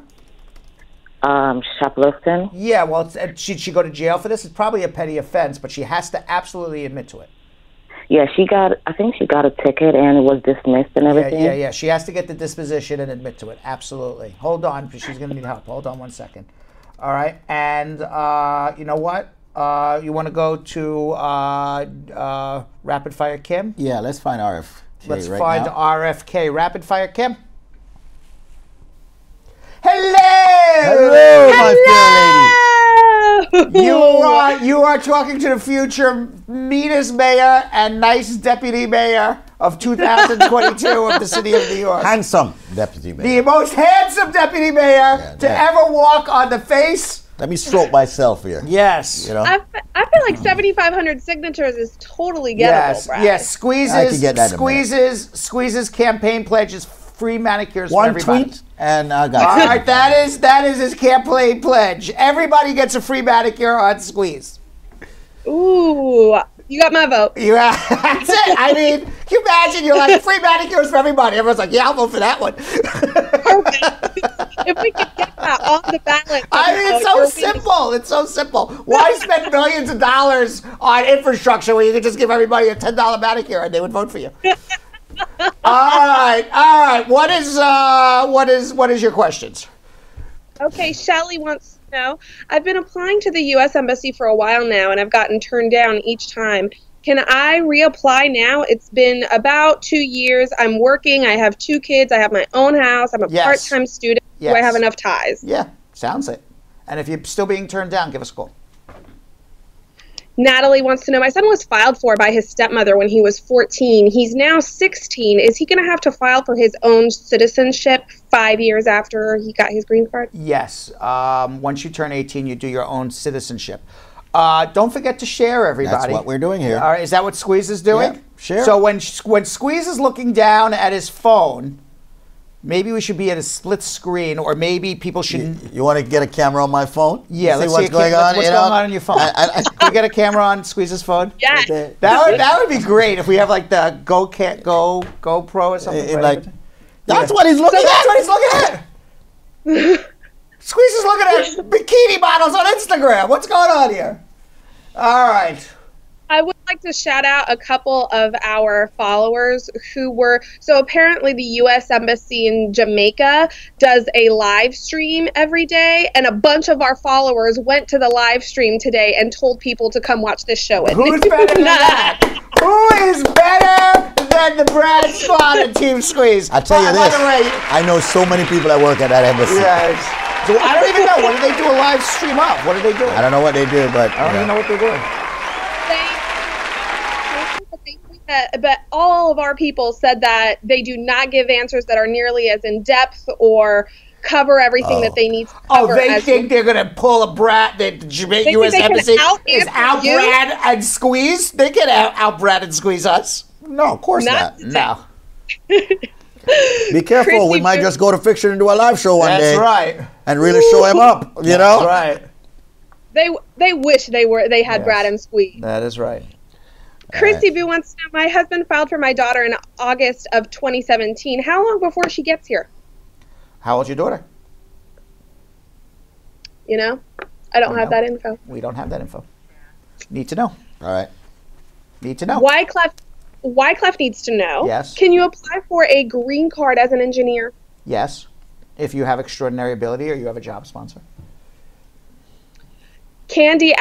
Shoplifting. Yeah, well, should she go to jail for this? It's probably a petty offense, but she has to absolutely admit to it. Yeah, I think she got a ticket and it was dismissed and everything. Yeah. She has to get the disposition and admit to it. Absolutely. Hold on, because she's going to need help. Hold on one second. All right, and you know what? You want to go to Rapid Fire Kim? Yeah, let's find RFK. Let's find RFK. Rapid Fire Kim. Hello, my fair lady. You are talking to the future meanest mayor and nice deputy mayor of 2022 of the city of New York. Handsome deputy mayor. The most handsome deputy mayor to ever walk on the face. Let me stroke myself here. Yes. You know? I feel like 7,500 signatures is totally gettable, Brad. Yes, Squeeze's campaign pledge is free manicures for everybody. One tweet and I got it. All right, that is his campaign pledge. Everybody gets a free manicure on Squeeze. Ooh, you got my vote. Yeah, that's it. I mean, can you imagine? You're like, free manicures for everybody. Everyone's like, yeah, I'll vote for that one. Perfect. If we could get that on the ballot. I mean, it's so simple. It's so simple. Why spend millions of dollars on infrastructure when you could just give everybody a $10 manicure and they would vote for you? All right. What is your questions? Okay, Shelly wants No, I've been applying to the U.S. Embassy for a while now, and I've gotten turned down each time. Can I reapply now? It's been about 2 years. I'm working. I have 2 kids. I have my own house. I'm a part-time student. Yes. Do I have enough ties? Yeah, sounds it. And if you're still being turned down, give us a call. Natalie wants to know, my son was filed for by his stepmother when he was 14. He's now 16. Is he going to have to file for his own citizenship 5 years after he got his green card? Yes. Once you turn 18, you do your own citizenship. Don't forget to share, everybody. That's what we're doing here. All right, is that what Squeeze is doing? Yeah, share. So when Squeeze is looking down at his phone, maybe we should be at a split screen, or maybe people shouldn't. You want to get a camera on my phone? Yeah, let's see what's going on. What's going on your phone? Can we get a camera on Squeeze's phone? Yeah. That would be great if we have like the GoPro or something. That's what he's looking at. That's what he's looking at. Squeeze is looking at bikini models on Instagram. What's going on here? All right. I would like to shout out a couple of our followers who were, so apparently the U.S. Embassy in Jamaica does a live stream every day, and a bunch of our followers went to the live stream today and told people to come watch this show. Who's better than that? Who is better than the Brad and Squad and Team Squeeze? I tell you this, I know so many people that work at that embassy. Yes. So I don't even know. What do they do a live stream of? What do they do? I don't know what they do, but I don't even know what they're doing. But all of our people said that they do not give answers that are nearly as in depth or cover everything that they need to cover. Oh, they think they're going to pull a Brad, the U.S. Embassy is out Brad and Squeeze? They can out Brad and Squeeze us? No, of course not. No. Be careful, Chrissy, we might just go to Fiction and do a live show one day. That's right. And really show him up, you know? That's right. They wish they had Brad and Squeeze. That is right. Chrissy Boo wants to know, my husband filed for my daughter in August of 2017. How long before she gets here? How old's your daughter? You know? I don't have that info. We don't have that info. Need to know. All right. Need to know. Wyclef needs to know. Yes. Can you apply for a green card as an engineer? Yes, if you have extraordinary ability or you have a job sponsor. Candy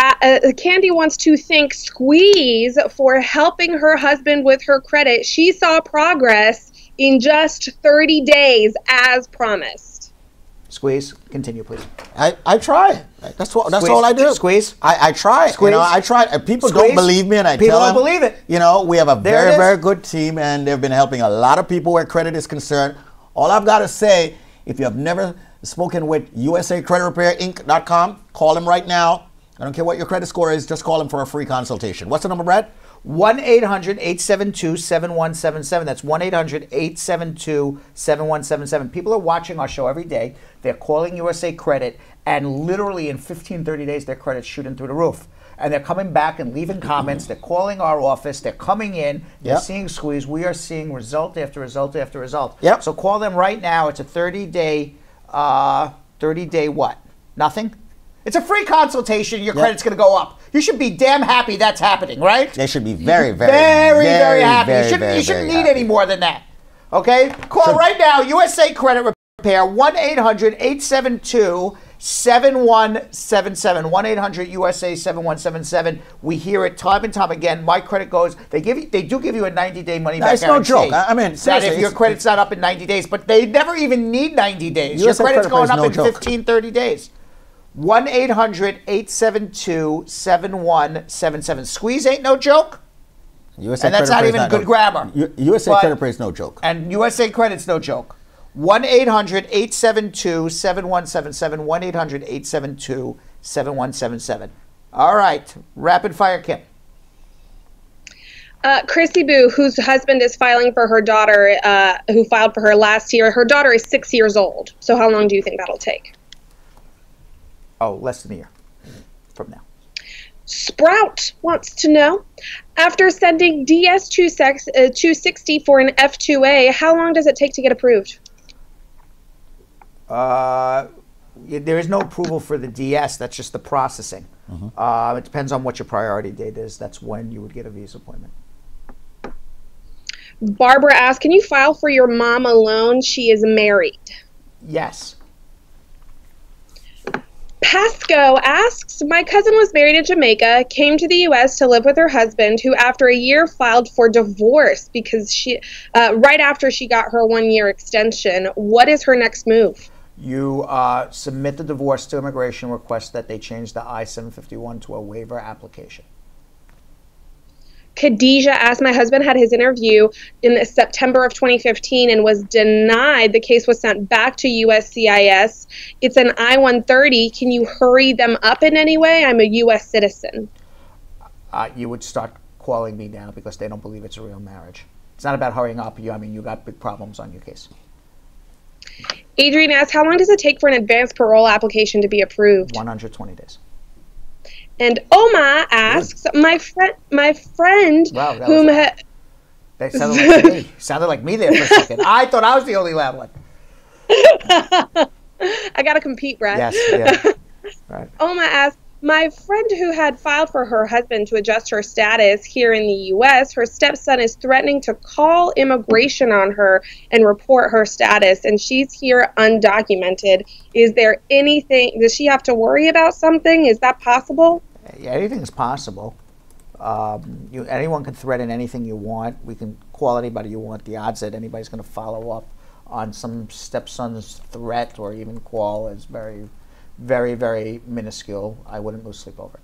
wants to thank Squeeze for helping her husband with her credit. She saw progress in just 30 days as promised. Squeeze, continue, please. I try. That's all I do. Squeeze. I try. Squeeze. You know, I try. People don't believe me, and I tell them. People don't believe it. You know, we have a very, very good team, and they've been helping a lot of people where credit is concerned. All I've got to say, if you have never spoken with USA Credit Repair Inc.com, call them right now. I don't care what your credit score is. Just call them for a free consultation. What's the number, Brad? 1-800-872-7177. That's 1-800-872-7177. People are watching our show every day. They're calling USA Credit, and literally in 15, 30 days, their credit's shooting through the roof. And they're coming back and leaving comments. They're calling our office. They're coming in. They're seeing Squeeze. We are seeing result after result after result. Yep. So call them right now. It's a 30-day, 30-day what? Nothing? It's a free consultation. Your credit's going to go up. You should be damn happy that's happening, right? They should be very, very, very, very happy. You shouldn't need any more than that. Okay? Call right now, USA Credit Repair, 1-800-872-7177. 1-800-USA-7177. We hear it time and time again. My credit goes. They do give you a 90-day money back guarantee. That's no joke. I mean, seriously, if your credit's not up in 90 days, but they never even need 90 days. USA your credit's going up in 15, 30 days. 1-800-872-7177. Squeeze ain't no joke. USA and that's not even good grammar. USA Credit Repair is no joke. And USA Credit's no joke. 1-800-872-7177. 1-800-872-7177. All right. Rapid fire, Kim. Chrissy Boo, whose husband is filing for her daughter, who filed for her last year. Her daughter is 6 years old. So how long do you think that'll take? Oh, less than a year from now. Sprout wants to know, after sending DS-260 for an F2A, how long does it take to get approved? There is no approval for the DS. That's just the processing. Mm-hmm. It depends on what your priority date is. That's when you would get a visa appointment. Barbara asks, can you file for your mom alone? She is married. Yes. Pasco asks, my cousin was married in Jamaica, came to the U.S. to live with her husband, who after a year filed for divorce because she, right after she got her 1-year extension. What is her next move? You submit the divorce to immigration, request that they change the I-751 to a waiver application. Khadijah asked, my husband had his interview in September of 2015 and was denied. The case was sent back to USCIS. It's an I-130. Can you hurry them up in any way? I'm a U.S. citizen. You would start calling me now because they don't believe it's a real marriage. It's not about hurrying up. I mean, you got big problems on your case. Adrian asked, how long does it take for an advanced parole application to be approved? 120 days. And Oma asks, my friend, wow, whom that sounded like me. Sounded like me there for a second. I thought I was the only loud one. I gotta compete, Brad. Yes, yeah. Right. Oma asks, my friend who had filed for her husband to adjust her status here in the U.S., her stepson is threatening to call immigration on her and report her status, and she's here undocumented. Is there anything? Does she have to worry about something? Is that possible? Yeah, anything is possible. Anyone can threaten anything you want. We can call anybody you want. The odds that anybody's going to follow up on some stepson's threat or even call is very, very, very minuscule. I wouldn't lose sleep over it.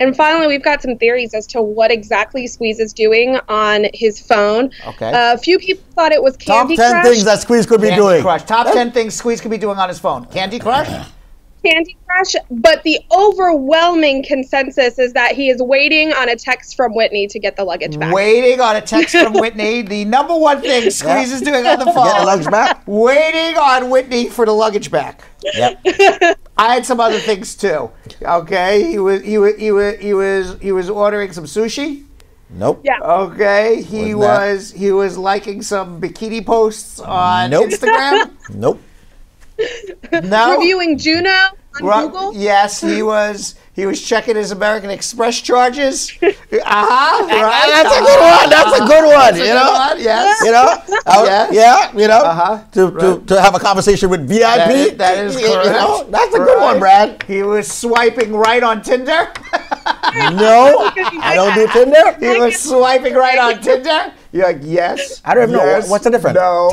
And finally, we've got some theories as to what exactly Squeeze is doing on his phone. Okay. A few people thought it was Candy Crush. Top 10 things that Squeeze could be doing. Top 10 things Squeeze could be doing on his phone. Candy Crush? Candy Crush, but the overwhelming consensus is that he is waiting on a text from Whitney to get the luggage back. Waiting on a text from Whitney, the number one thing Squeeze is doing on the phone. Get the luggage back. Waiting on Whitney for the luggage back. Yep. I had some other things too. Okay, he was ordering some sushi. Nope. Yeah. Okay, he was liking some bikini posts on Instagram. Nope. No. Reviewing Juno on Google? Yes, he was checking his American Express charges. Right. That's a good one. That's a good one. You know, yes. You know, yeah. You know, to have a conversation with VIP. That is correct. You know, that's a good one, Brad. He was swiping right on Tinder. No, I don't do Tinder. He was swiping right on Tinder. You're like, yes. I don't even know. What's the difference? No.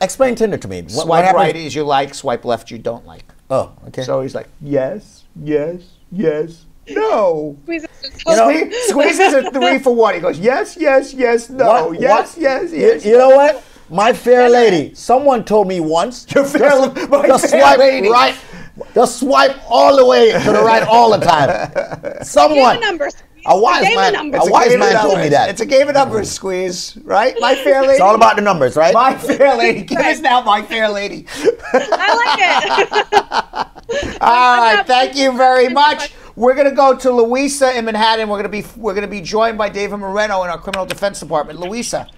Explain Tinder to me. Swipe right is you like, swipe left you don't like. Oh, okay. So he's like, yes, no. Squeeze is a 3 for 1. He goes, yes, no, yes. You know what? My fair lady. Someone told me once. Your fair lady. Swipe right. They'll swipe all the way to the right all the time. Someone. A wise man told me that. It's a game of numbers, Squeeze, right? My fair lady. It's all about the numbers, right? My fair lady. Give us now my fair lady. I like it. All right, thank you very much. We're going to go to Louisa in Manhattan. We're going to be joined by David Moreno in our criminal defense department. Louisa.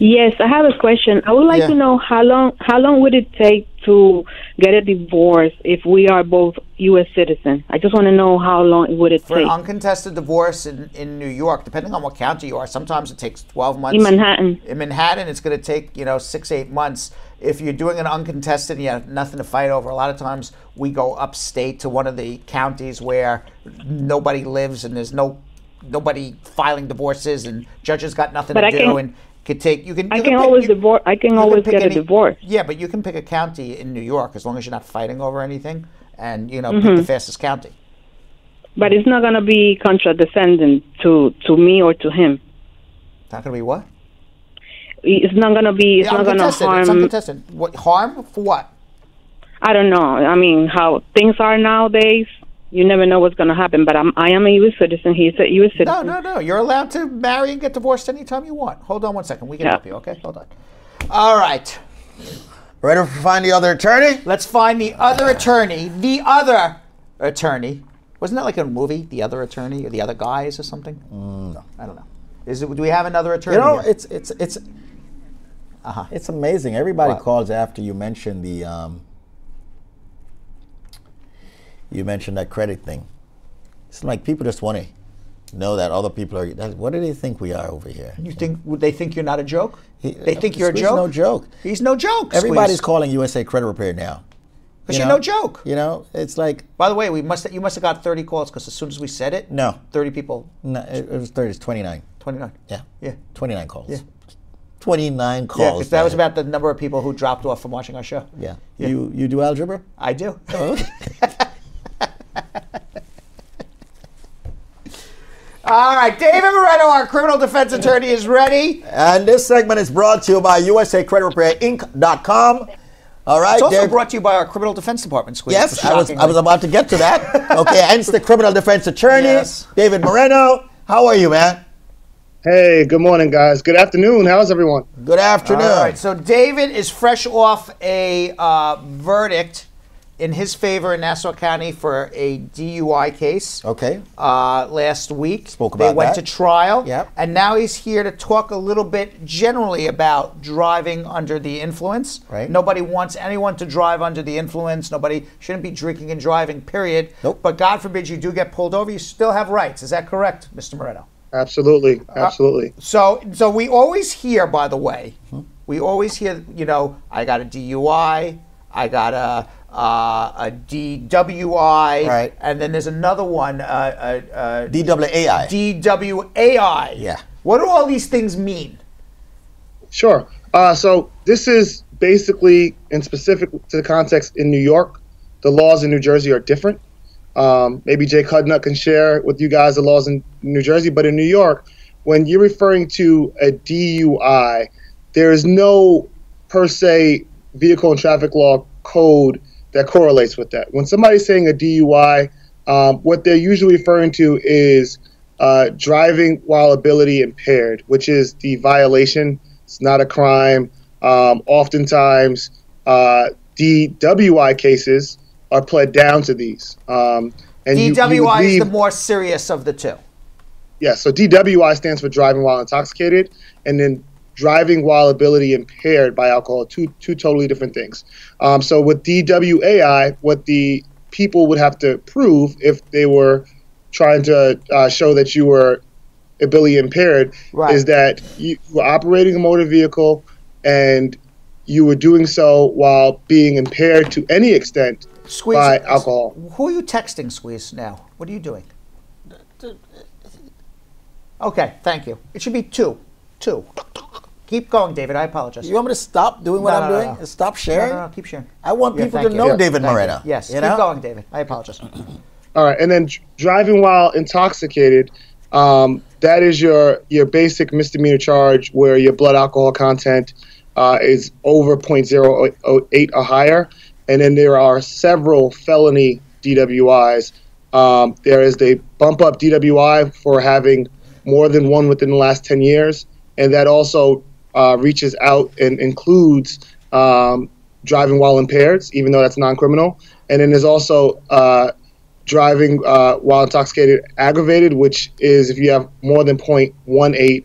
Yes, I have a question. I would like to know how long would it take to get a divorce if we are both U.S. citizens? I just want to know how long would it take. For an uncontested divorce in New York, depending on what county you are, sometimes it takes 12 months. In Manhattan. In Manhattan, it's going to take, 6 to 8 months. If you're doing an uncontested and you have nothing to fight over, a lot of times we go upstate to one of the counties where nobody lives and there's nobody filing divorces and judges got nothing to do. I can always get a divorce. Yeah, but you can pick a county in New York as long as you're not fighting over anything, and pick the fastest county. But it's not going to be contradescendant to me or to him. It's not going to be what? It's not going to be. It's not going to harm. It's uncontested. What harm for what? I don't know. I mean, how things are nowadays. You never know what's going to happen, but I am a U.S. citizen. He's a U.S. citizen. No. You're allowed to marry and get divorced anytime you want. Hold on one second. We can help you, okay? Hold on. All right. Ready to find the other attorney? Let's find the other attorney. The other attorney. Wasn't that like a movie, The Other Attorney, or The Other Guys or something? No. I don't know. Do we have another attorney here? It's amazing. Everybody calls after you mention the... You mentioned that credit thing. It's like people just want to know that other people are. What do they think we are over here? They think you're not a joke? They think you're a joke? He's no joke. Everybody's calling USA Credit Repair now. But you know, no joke. You know, it's like. By the way, you must have got 30 calls because as soon as we said it, no, 30 people. No, it was 30. It's 29. 29. Yeah. Yeah. 29 calls. Yeah. 29 calls. Yeah, because that was about the number of people who dropped off from watching our show. Yeah. Yeah. You do algebra? I do. Oh, okay. All right, David Moreno, our criminal defense attorney, is ready. And this segment is brought to you by USA Credit Repair Inc.com. All right. It's also brought to you by our criminal defense department, Squeeze. Yes, I was about to get to that. Okay, hence the criminal defense attorney, yes. David Moreno. How are you, man? Hey, good morning, guys. Good afternoon. How's everyone? Good afternoon. All right, so David is fresh off a verdict in his favor in Nassau County for a DUI case. Okay. Last week. Spoke about that. They went to trial. Yep. And now he's here to talk a little bit generally about driving under the influence. Right. Nobody wants anyone to drive under the influence. Nobody shouldn't be drinking and driving, period. Nope. But God forbid you do get pulled over, you still have rights. Is that correct, Mr. Moreno? Absolutely. Absolutely. So we always hear, by the way, we always hear, you know, I got a DUI, I got a DWI, right. And then there's another one, DWAI. DWAI. Yeah. What do all these things mean? Sure. So this is basically, and specific to the context in New York, the laws in New Jersey are different. Maybe Jay Cudnut can share with you guys the laws in New Jersey, but in New York, when you're referring to a DUI, there is no per se vehicle and traffic law code that correlates with that. When somebody's saying a DUI, what they're usually referring to is driving while ability impaired, which is the violation. It's not a crime. Oftentimes, DWI cases are pled down to these. And DWI is the more serious of the two. Yeah, so DWI stands for driving while intoxicated, and then driving while ability impaired by alcohol, two totally different things. So with DWAI, what the people would have to prove if they were trying to show that you were ability impaired, right, is that you were operating a motor vehicle and you were doing so while being impaired to any extent, Squeeze, by alcohol. Who are you texting, Squeeze, now? What are you doing? Okay, thank you. It should be two. Keep going, David. I apologize. You want me to stop doing what I'm doing? No. Stop sharing? No, keep sharing. I want people to know David Moreno. Yes, keep going, David. I apologize. All right, and then driving while intoxicated, that is your basic misdemeanor charge where your blood alcohol content is over 0.08 or higher. And then there are several felony DWIs. There is the bump-up DWI for having more than one within the last 10 years, and that also reaches out and includes driving while impaired, even though that's non-criminal. And then there's also driving while intoxicated aggravated, which is if you have more than 0.18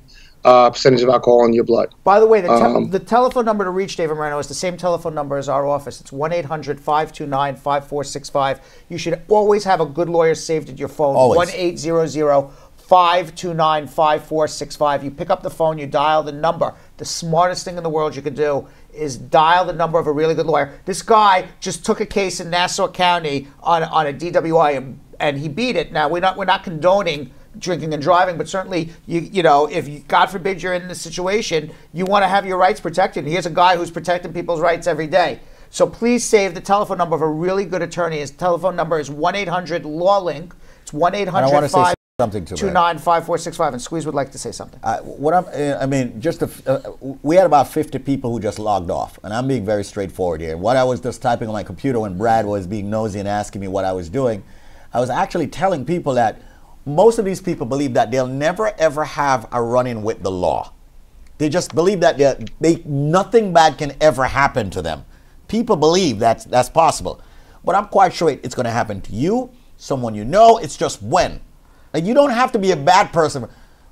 percentage of alcohol in your blood. By the way, the telephone number to reach David Moreno is the same telephone number as our office. It's 1-800-529-5465. You should always have a good lawyer saved at your phone. 1-800-529-5465. You pick up the phone, you dial the number. The smartest thing in the world you can do is dial the number of a really good lawyer. This guy just took a case in Nassau County on a DWI and he beat it. Now we're not condoning drinking and driving, but certainly you know, if you, God forbid, you're in this situation, you want to have your rights protected. Here's a guy who's protecting people's rights every day. So please save the telephone number of a really good attorney. His telephone number is 1-800-LAW-LINK. It's 1-800-5. Something to 295465, and Squeeze would like to say something. We had about 50 people who just logged off, and I'm being very straightforward here. What I was just typing on my computer when Brad was being nosy and asking me what I was doing, I was actually telling people that most of these people believe that they'll never ever have a run-in with the law. They just believe that nothing bad can ever happen to them. People believe that's possible, but I'm quite sure it's going to happen to you, someone you know. It's just when. And you don't have to be a bad person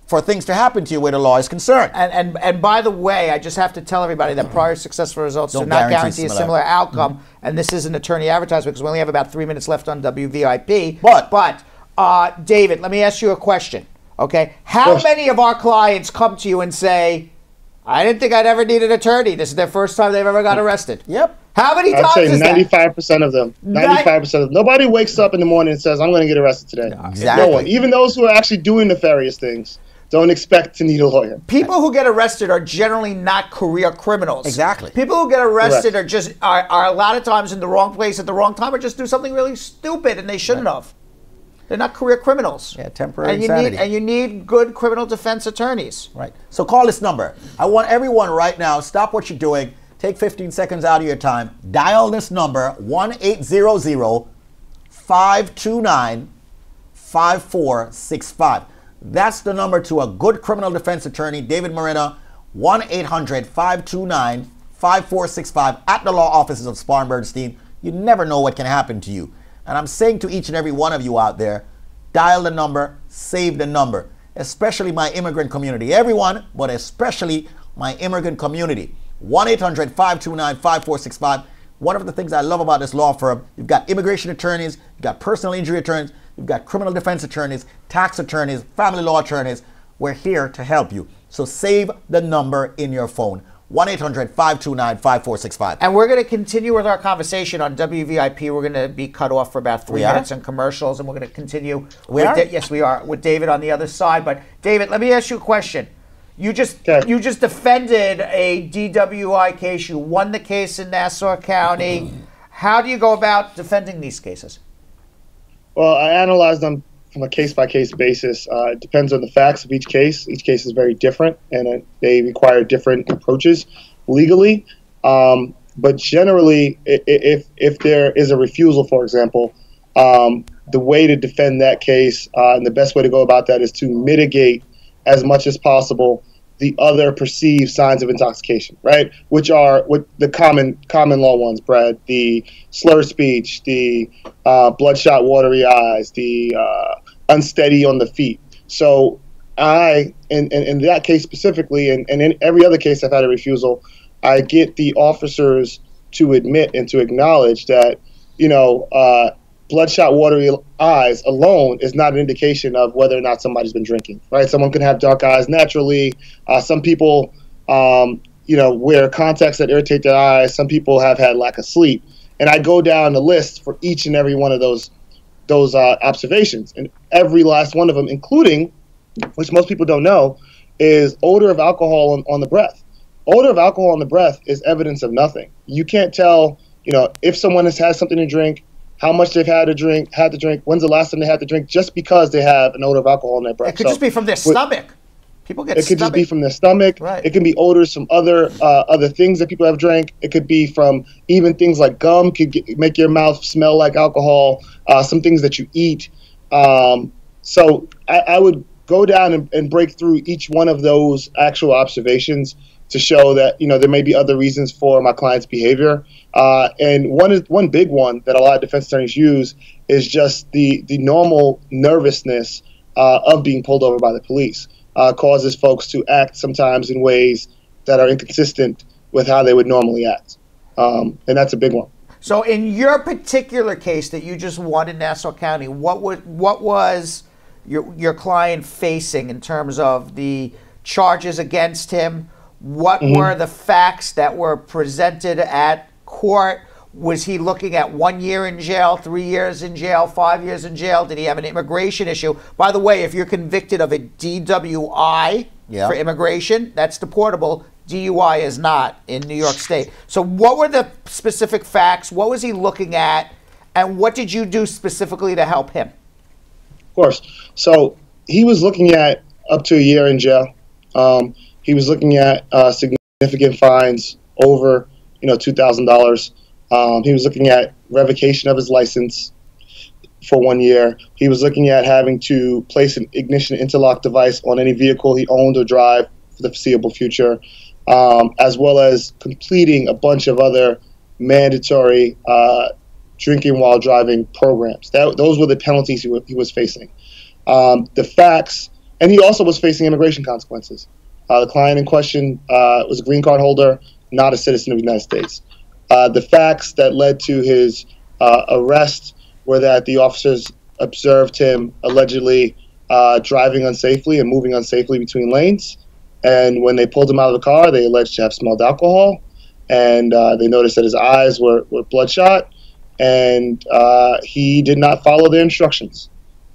for things to happen to you where the law is concerned. And by the way, I just have to tell everybody that prior successful results do not guarantee a similar outcome. Mm-hmm. And this is an attorney advertisement because we only have about 3 minutes left on WVIP. But David, let me ask you a question, okay? How many of our clients come to you and say, I didn't think I'd ever need an attorney. This is their first time they've ever got arrested. Yep. How many times is that? I'd say 95% of them. 95% of them. Nobody wakes up in the morning and says, I'm going to get arrested today. No, exactly. No one. Even those who are actually doing nefarious things don't expect to need a lawyer. People who get arrested are generally not career criminals. Exactly. People who get arrested are just are a lot of times in the wrong place at the wrong time or just do something really stupid and they shouldn't have. They're not career criminals. Yeah, temporary insanity. And you need good criminal defense attorneys. Right. So call this number. I want everyone right now, stop what you're doing, take 15 seconds out of your time, dial this number, 1-800-529-5465. That's the number to a good criminal defense attorney, David Moreno, 1-800-529-5465 at the law offices of Spar and Bernstein. You never know what can happen to you. And I'm saying to each and every one of you out there, dial the number, save the number, especially my immigrant community. Everyone, but especially my immigrant community. 1-800-529-5465. One of the things I love about this law firm, you've got immigration attorneys, you've got personal injury attorneys, you've got criminal defense attorneys, tax attorneys, family law attorneys. We're here to help you. So save the number in your phone. 1-800-529-5465. And we're going to continue with our conversation on WVIP. We're going to be cut off for about 3 minutes on commercials, and we're going to continue. Yes, we are, with David on the other side. But David, let me ask you a question. You just defended a DWI case. You won the case in Nassau County. How do you go about defending these cases? Well, I analyzed them from a case-by-case basis. It depends on the facts of each case. Each case is very different, and they require different approaches legally. But generally, if there is a refusal, for example, the way to defend that case and the best way to go about that is to mitigate as much as possible the other perceived signs of intoxication, right? Which are what the common law ones, Brad: the slurred speech, the bloodshot, watery eyes, the unsteady on the feet. So I, in that case specifically, and in every other case I've had a refusal, I get the officers to admit and to acknowledge that, you know, bloodshot, watery eyes alone is not an indication of whether or not somebody's been drinking, right? Someone can have dark eyes naturally. Some people, you know, wear contacts that irritate their eyes. Some people have had lack of sleep. And I go down the list for each and every one of those observations. And every last one of them, including, which most people don't know, is odor of alcohol on the breath. Odor of alcohol on the breath is evidence of nothing. You can't tell, you know, if someone has had something to drink, how much they've had to drink, when's the last time they had to drink, just because they have an odor of alcohol in their breath. It could just be from their stomach. People get stomach. It could just be from their stomach. Right. It can be odors from other things that people have drank. It could be from even things like gum could make your mouth smell like alcohol, some things that you eat. So I would go down and break through each one of those actual observations to show that, you know, there may be other reasons for my client's behavior. And one big one that a lot of defense attorneys use is just the normal nervousness of being pulled over by the police causes folks to act sometimes in ways that are inconsistent with how they would normally act. And that's a big one. So in your particular case that you just won in Nassau County, what was your client facing in terms of the charges against him? What were the facts that were presented at court? Was he looking at 1 year in jail, 3 years in jail, 5 years in jail? Did he have an immigration issue? By the way, if you're convicted of a DWI for immigration, that's deportable. DUI is not in New York State. So what were the specific facts? What was he looking at? And what did you do specifically to help him? Of course. So he was looking at up to a year in jail. He was looking at significant fines over, you know, $2,000. He was looking at revocation of his license for 1 year. He was looking at having to place an ignition interlock device on any vehicle he owned or drive for the foreseeable future, as well as completing a bunch of other mandatory drinking while driving programs. Those were the penalties he was facing. The facts, and he also was facing immigration consequences. The client in question was a green card holder, not a citizen of the United States. The facts that led to his arrest were that the officers observed him allegedly driving unsafely and moving unsafely between lanes. And when they pulled him out of the car, they alleged to have smelled alcohol. and they noticed that his eyes were bloodshot, and he did not follow their instructions.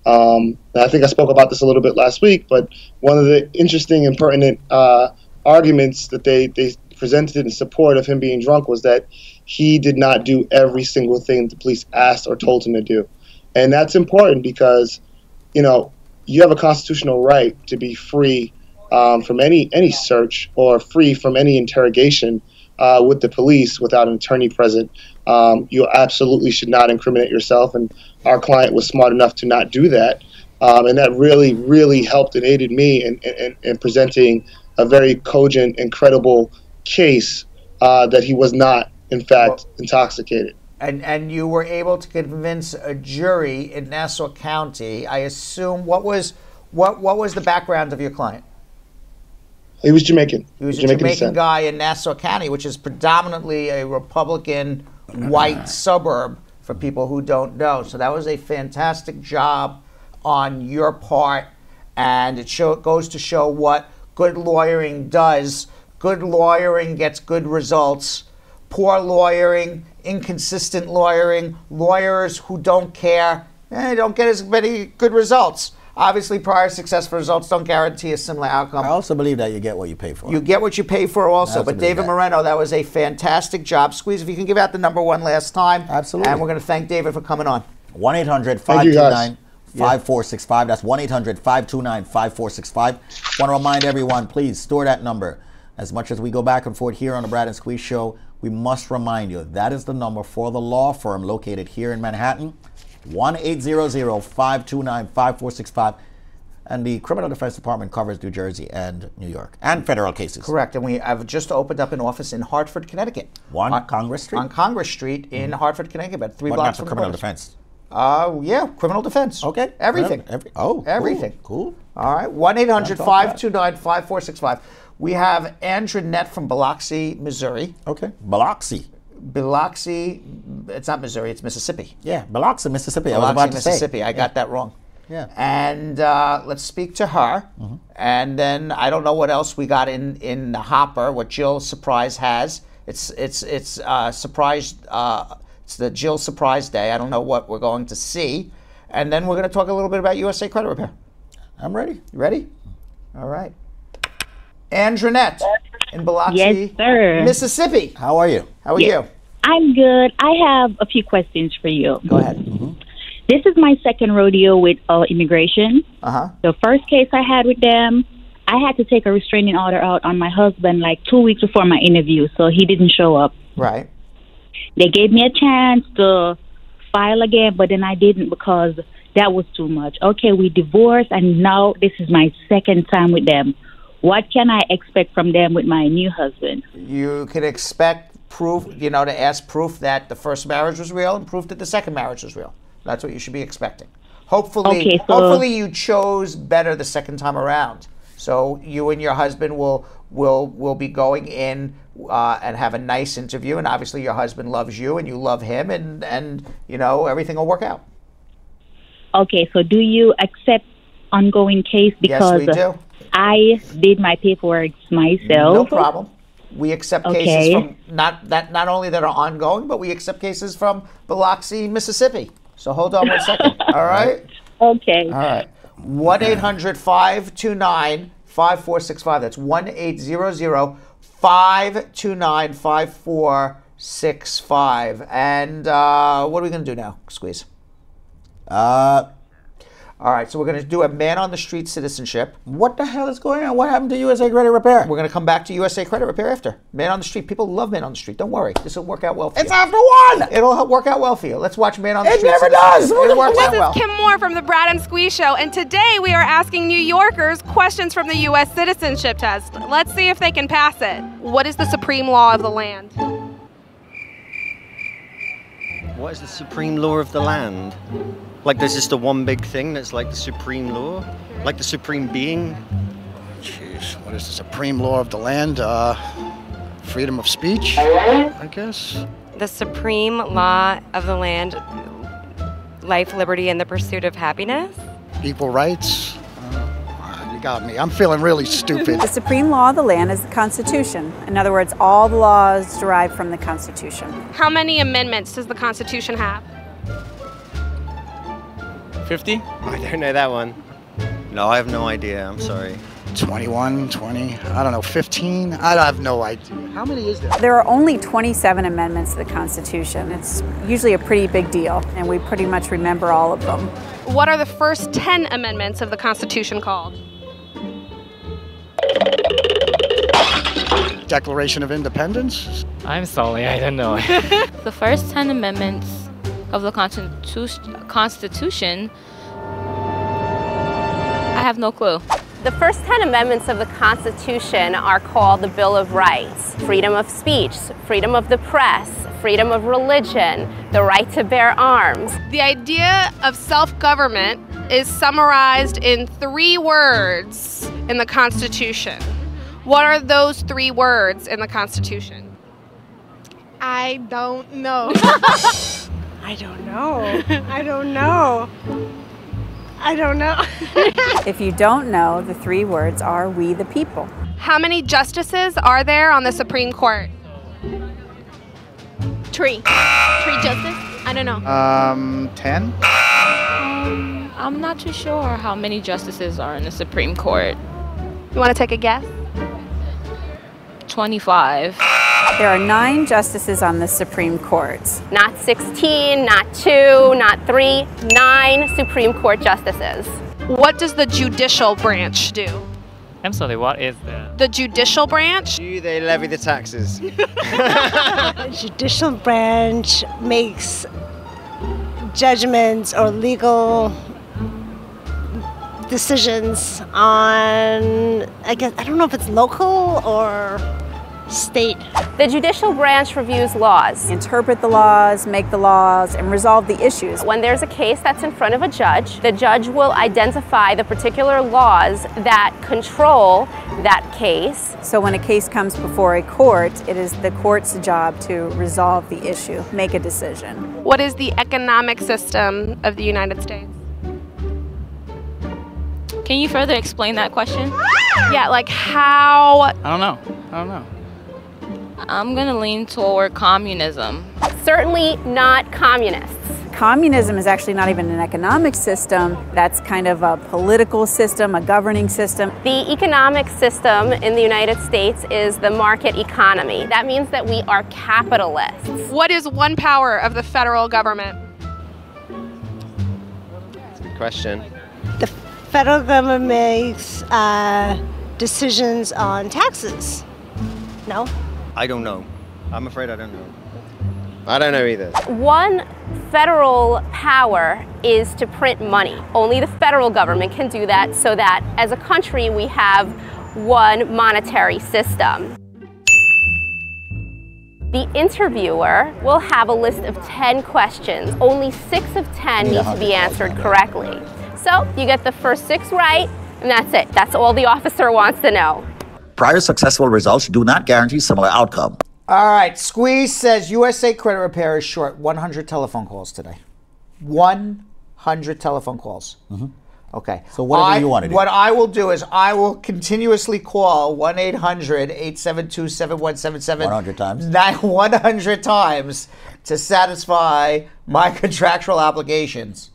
I think I spoke about this a little bit last week, but one of the interesting and pertinent arguments that they presented in support of him being drunk was that he did not do every single thing the police asked or told him to do. And that's important because, you know, you have a constitutional right to be free from any search or free from any interrogation with the police without an attorney present. You absolutely should not incriminate yourself, and our client was smart enough to not do that, and that really, really helped and aided me in presenting a very cogent and credible case that he was not, in fact, intoxicated. And you were able to convince a jury in Nassau County, I assume. What was the background of your client? He was Jamaican. He was a Jamaican guy in Nassau County, which is predominantly a Republican white suburb, for people who don't know. So that was a fantastic job on your part, and it goes to show what good lawyering does. Good lawyering gets good results. Poor lawyering, inconsistent lawyering, lawyers who don't care, don't get as many good results. Obviously, prior successful results don't guarantee a similar outcome. I also believe that you get what you pay for. You get what you pay for also. But David Moreno, that was a fantastic job. Squeeze, if you can give out the number one last time. Absolutely. And we're going to thank David for coming on. 1-800-529-5465. That's 1-800-529-5465. Want to remind everyone, please store that number. As much as we go back and forth here on the Brad and Squeeze Show, we must remind you, that is the number for the law firm located here in Manhattan. 1-800-529-5465, and the Criminal Defense Department covers New Jersey and New York and federal cases. Correct. And I've just opened up an office in Hartford, Connecticut. On Congress Street in Hartford, Connecticut, about 3 blocks from criminal defense. Yeah, criminal defense. Okay. Everything. Everything. Cool. All right. 1-800-529-5465. We have Andrinette from Biloxi, Missouri. Okay. Biloxi, it's not Missouri, it's Mississippi. Yeah, Biloxi, Mississippi. I was about to say. I got that wrong. Yeah. And let's speak to her. Mm-hmm. And then I don't know what else we got in the hopper. What Jill Surprise has. It's the Jill Surprise Day. I don't know what we're going to see. And then we're going to talk a little bit about USA Credit Repair. I'm ready. You ready? All right. Andrinette in Biloxi, Mississippi. How are you? How are you? I'm good. I have a few questions for you. Go ahead. Mm-hmm. This is my second rodeo with immigration. The first case I had with them, I had to take a restraining order out on my husband like 2 weeks before my interview, so he didn't show up. Right. They gave me a chance to file again, but then I didn't because that was too much. Okay, we divorced, and now this is my second time with them. What can I expect from them with my new husband? You can expect proof, to ask proof that the first marriage was real and proof that the second marriage was real. That's what you should be expecting. Hopefully you chose better the second time around. So you and your husband will be going in and have a nice interview, and obviously your husband loves you and you love him, and everything will work out. Okay, so do you accept ongoing case? Because yes, we do. I did my paperwork myself. No problem. We accept cases from not only that are ongoing, but we accept cases from Biloxi, Mississippi. So hold on one second. All right. Okay. All right. 1-800-529-5465. That's 1-800-529-5465. And what are we going to do now? Squeeze. All right, so we're going to do a man-on-the-street citizenship. What the hell is going on? What happened to USA Credit Repair? We're going to come back to USA Credit Repair after. Man-on-the-street. People love Man-on-the-street. Don't worry. This will work out well for you. It's after one! It'll work out well for you. Let's watch Man-on-the-Street. It never does! It works out well. This is Kim Moore from the Brad and Squeeze Show, and today we are asking New Yorkers questions from the U.S. citizenship test. Let's see if they can pass it. What is the supreme law of the land? What is the supreme law of the land? Like there's just the one big thing that's like the supreme law? Like the supreme being? Jeez, what is the supreme law of the land? Freedom of speech, I guess? The supreme law of the land, life, liberty, and the pursuit of happiness? Equal rights? got me. I'm feeling really stupid. The supreme law of the land is the Constitution. In other words, all the laws derive from the Constitution. How many amendments does the Constitution have? 50? I don't know that one. No, I have no idea. I'm sorry. 21, 20, I don't know, 15? I have no idea. How many is there? There are only 27 amendments to the Constitution. It's usually a pretty big deal, and we pretty much remember all of them. What are the first 10 amendments of the Constitution called? Declaration of Independence? I'm sorry, I don't know. The first 10 amendments of the Constitution, I have no clue. The first 10 amendments of the Constitution are called the Bill of Rights. Freedom of speech, freedom of the press, freedom of religion, the right to bear arms. The idea of self-government is summarized in 3 words in the Constitution. What are those 3 words in the Constitution? I don't know. I don't know. I don't know. I don't know. If you don't know, the 3 words are we the people. How many justices are there on the Supreme Court? 3. 3 justices? I don't know. 10? I'm not too sure how many justices are in the Supreme Court. You want to take a guess? 25. There are 9 justices on the Supreme Court. Not 16, not 2, not 3, 9 Supreme Court justices. What does the judicial branch do? I'm sorry, what is that? The judicial branch? They levy the taxes. The judicial branch makes judgments or legal decisions on, I guess, I don't know if it's local or state. The judicial branch reviews laws. Interpret the laws, make the laws, and resolve the issues. When there's a case that's in front of a judge, the judge will identify the particular laws that control that case. So when a case comes before a court, it is the court's job to resolve the issue, make a decision. What is the economic system of the United States? Can you further explain that question? Yeah, like how? I don't know. I'm gonna lean toward communism. Certainly not communists. Communism is actually not even an economic system. That's kind of a political system, a governing system. The economic system in the United States is the market economy. That means that we are capitalists. What is one power of the federal government? That's a good question. The federal government makes decisions on taxes. No? I don't know. I'm afraid I don't know. I don't know either. One federal power is to print money. Only the federal government can do that, so that as a country we have one monetary system. The interviewer will have a list of 10 questions. Only 6 of 10 need to be answered correctly. So you get the first 6 right, and that's it. That's all the officer wants to know. Prior successful results do not guarantee similar outcome. All right, Squeeze says USA Credit Repair is short 100 telephone calls today. 100 telephone calls. Mm-hmm. Okay. So whatever you want to do. What I will do is I will continuously call 1-800-872-7177. 100 times. 100 times to satisfy my contractual obligations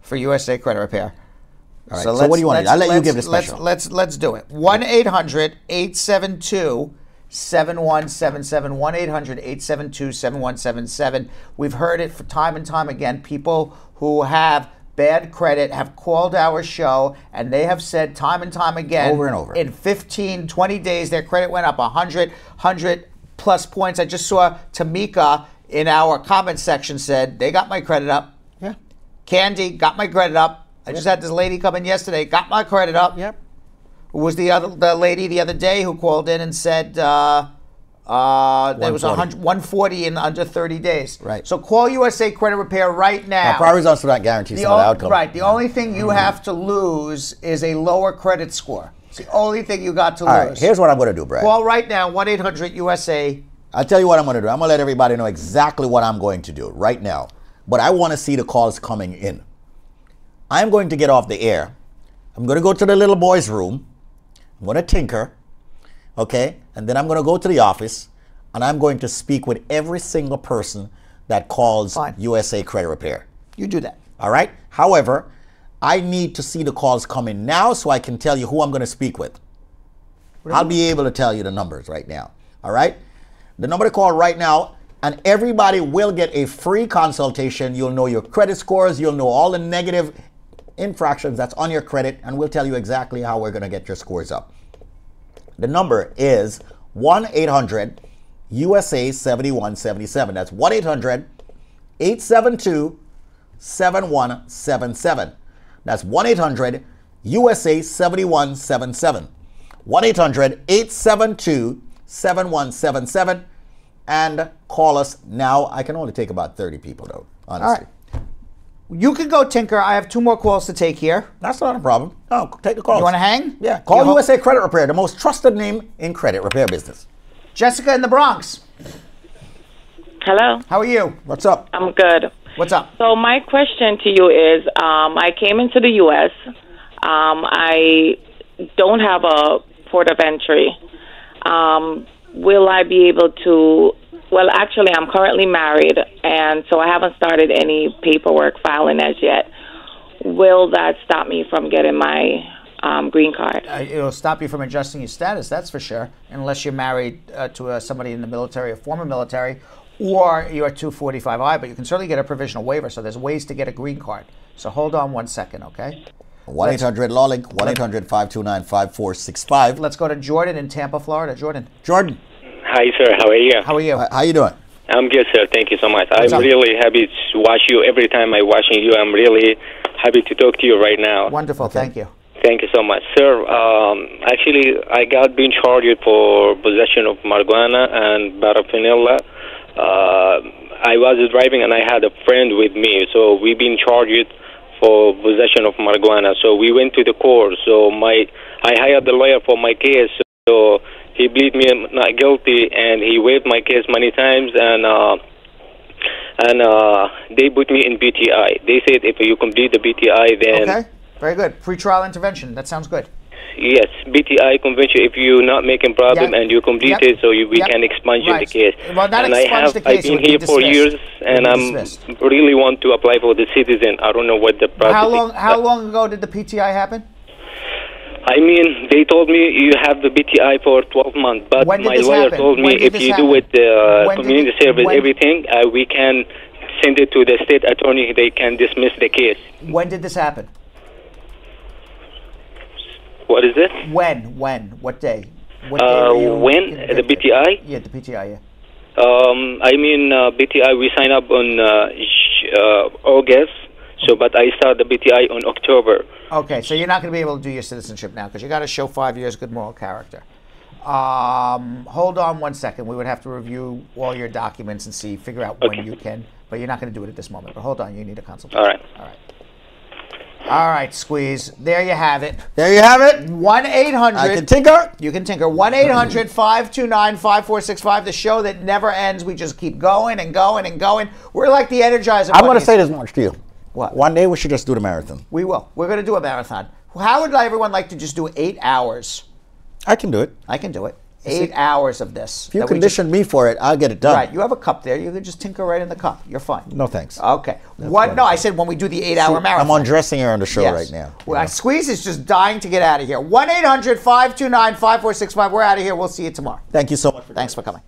for USA Credit Repair. All right, so what do you want to do? I'll let you give it a special. Let's do it. 1-800-872-7177. 1-800-872-7177. We've heard it for time and time again. People who have bad credit have called our show, and they have said time and time again, over and over, in 15, 20 days, their credit went up 100 plus points. I just saw Tamika in our comment section said, they got my credit up. Yeah. Candy got my credit up. I just had this lady come in yesterday, got my credit up. Yep. Who was the lady the other day who called in and said there was 140 in under 30 days. Right. So call USA Credit Repair right now. Now prior results do not guarantee the outcome. Right. The only thing you have to lose is a lower credit score. It's the only thing you got to lose. All right. Here's what I'm going to do, Brad. Call right now, 1-800-USA. I'll tell you what I'm going to do. I'm going to let everybody know exactly what I'm going to do right now. But I want to see the calls coming in. I'm going to get off the air I'm going to go to the little boy's room. I'm going to tinker, okay? And then I'm going to go to the office, and I'm going to speak with every single person that calls USA Credit Repair. You do that. All right? However, I need to see the calls come in now so I can tell you who I'm going to speak with. Really? I'll be able to tell you the numbers right now. All right? The number to call right now, and everybody will get a free consultation. You'll know your credit scores. You'll know all the negative infractions that's on your credit, and we'll tell you exactly how we're going to get your scores up. The number is 1-800-USA-7177. That's 1-800-872-7177. That's 1-800-USA-7177. 1-800-872-7177. And call us now. I can only take about 30 people, though, honestly. All right. You can go tinker. I have two more calls to take here. That's not a problem. No, take the calls. You want to hang? Yeah. Call USA Credit Repair, the most trusted name in credit repair business. Jessica in the Bronx. Hello. How are you? What's up? I'm good. What's up? So my question to you is, I came into the U.S. I don't have a port of entry. Will I be able to... Well, actually, I'm currently married, and so I haven't started any paperwork filing as yet. Will that stop me from getting my green card? It'll stop you from adjusting your status, that's for sure, unless you're married to somebody in the military or former military, or you're a 245I, but you can certainly get a provisional waiver, so there's ways to get a green card. So hold on one second, okay? 1-800-LAW-LINK, 1-800-529-5465. Let's go to Jordan in Tampa, Florida. Jordan. Jordan. Hi, sir. How are you? How are you? How you doing? I'm good, sir. Thank you so much. I'm really happy to watch you. Every time I watch you, I'm really happy to talk to you right now. Wonderful. Okay. Thank you. Thank you so much. Sir, actually, I got been charged for possession of marijuana and paraphernalia. I was driving, and I had a friend with me, so we've been charged for possession of marijuana. So we went to the court. So I hired the lawyer for my case. So he pleaded me not guilty, and he waived my case many times. And they put me in BTI. They said if you complete the BTI, then okay, very good. Pre-trial intervention. That sounds good. Yes, BTI convention. If you're not making problem and you complete it, so we can expunge the case. Well, not and the case. I've been here for years, and I really want to apply for the citizen. I don't know what the process. How long ago did the PTI happen? I mean, they told me you have the BTI for 12 months, but my lawyer told me if you do with the community service, everything, we can send it to the state attorney. They can dismiss the case. When did this happen? What is it? When? What day? What day when? The BTI? Yeah, the PTI, yeah. I mean, BTI, we sign up on August, so but I start the BTI on October. Okay, so you're not going to be able to do your citizenship now because you got to show 5 years good moral character. Hold on one second. We would have to review all your documents and see, figure out when you can, but you're not going to do it at this moment. But hold on, you need a consultation. All right. All right. All right, Squeeze. There you have it. There you have it. 1-800. I can tinker. You can tinker. 1-800-529-5465. The show that never ends. We just keep going and going and going. We're like the Energizer. I want to say this much to you. What? One day we should just do the marathon. We will. We're going to do a marathon. How would everyone like to just do 8 hours? I can do it. I can do it. 8 hours of this. If you condition me for it, I'll get it done. Right. You have a cup there. You can just tinker right in the cup. You're fine. No, thanks. Okay. What? No, I said when we do the 8 hour marathon. I'm undressing her on the show right now. Well, Squeeze is just dying to get out of here. 1-800-529-5465. We're out of here. We'll see you tomorrow. Thank you so much. Thanks for coming.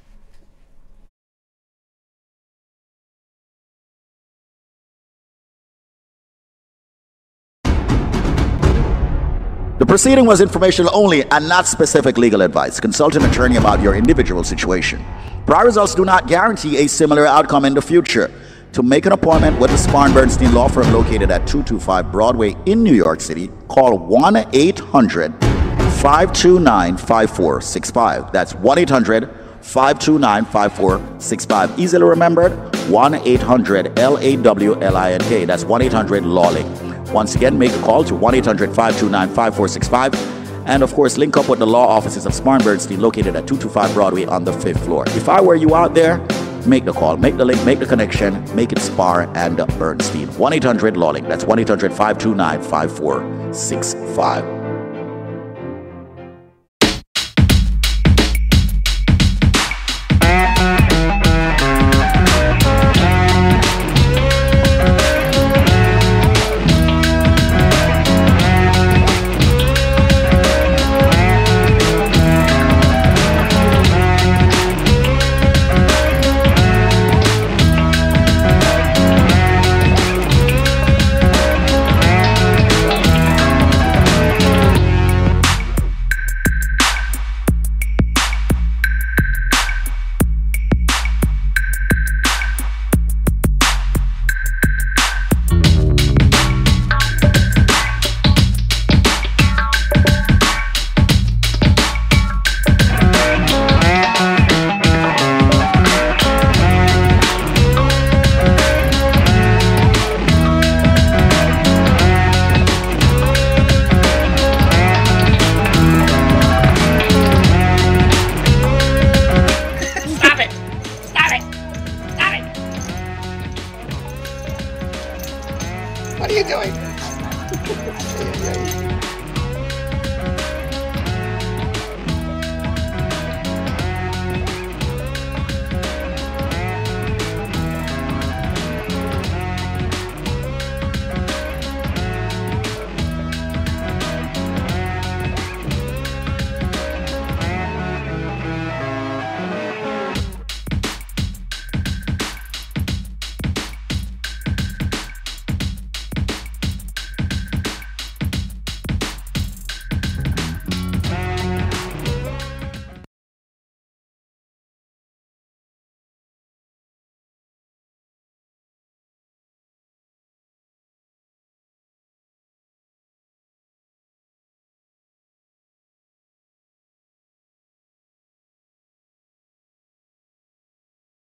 The proceeding was informational only and not specific legal advice. Consult an attorney about your individual situation. Prior results do not guarantee a similar outcome in the future. To make an appointment with the Spar and Bernstein law firm located at 225 Broadway in New York City, call 1-800-529-5465. That's 1-800-529-5465. Easily remembered, 1-800-LAWLINK. That's 1-800-LAW-LINK. Once again, make a call to 1-800-529-5465. And of course, link up with the law offices of Spar and Bernstein located at 225 Broadway on the 5th floor. If I were you out there, make the call, make the link, make the connection, make it Spar and Bernstein. 1-800-LAWLINK. That's 1-800-529-5465.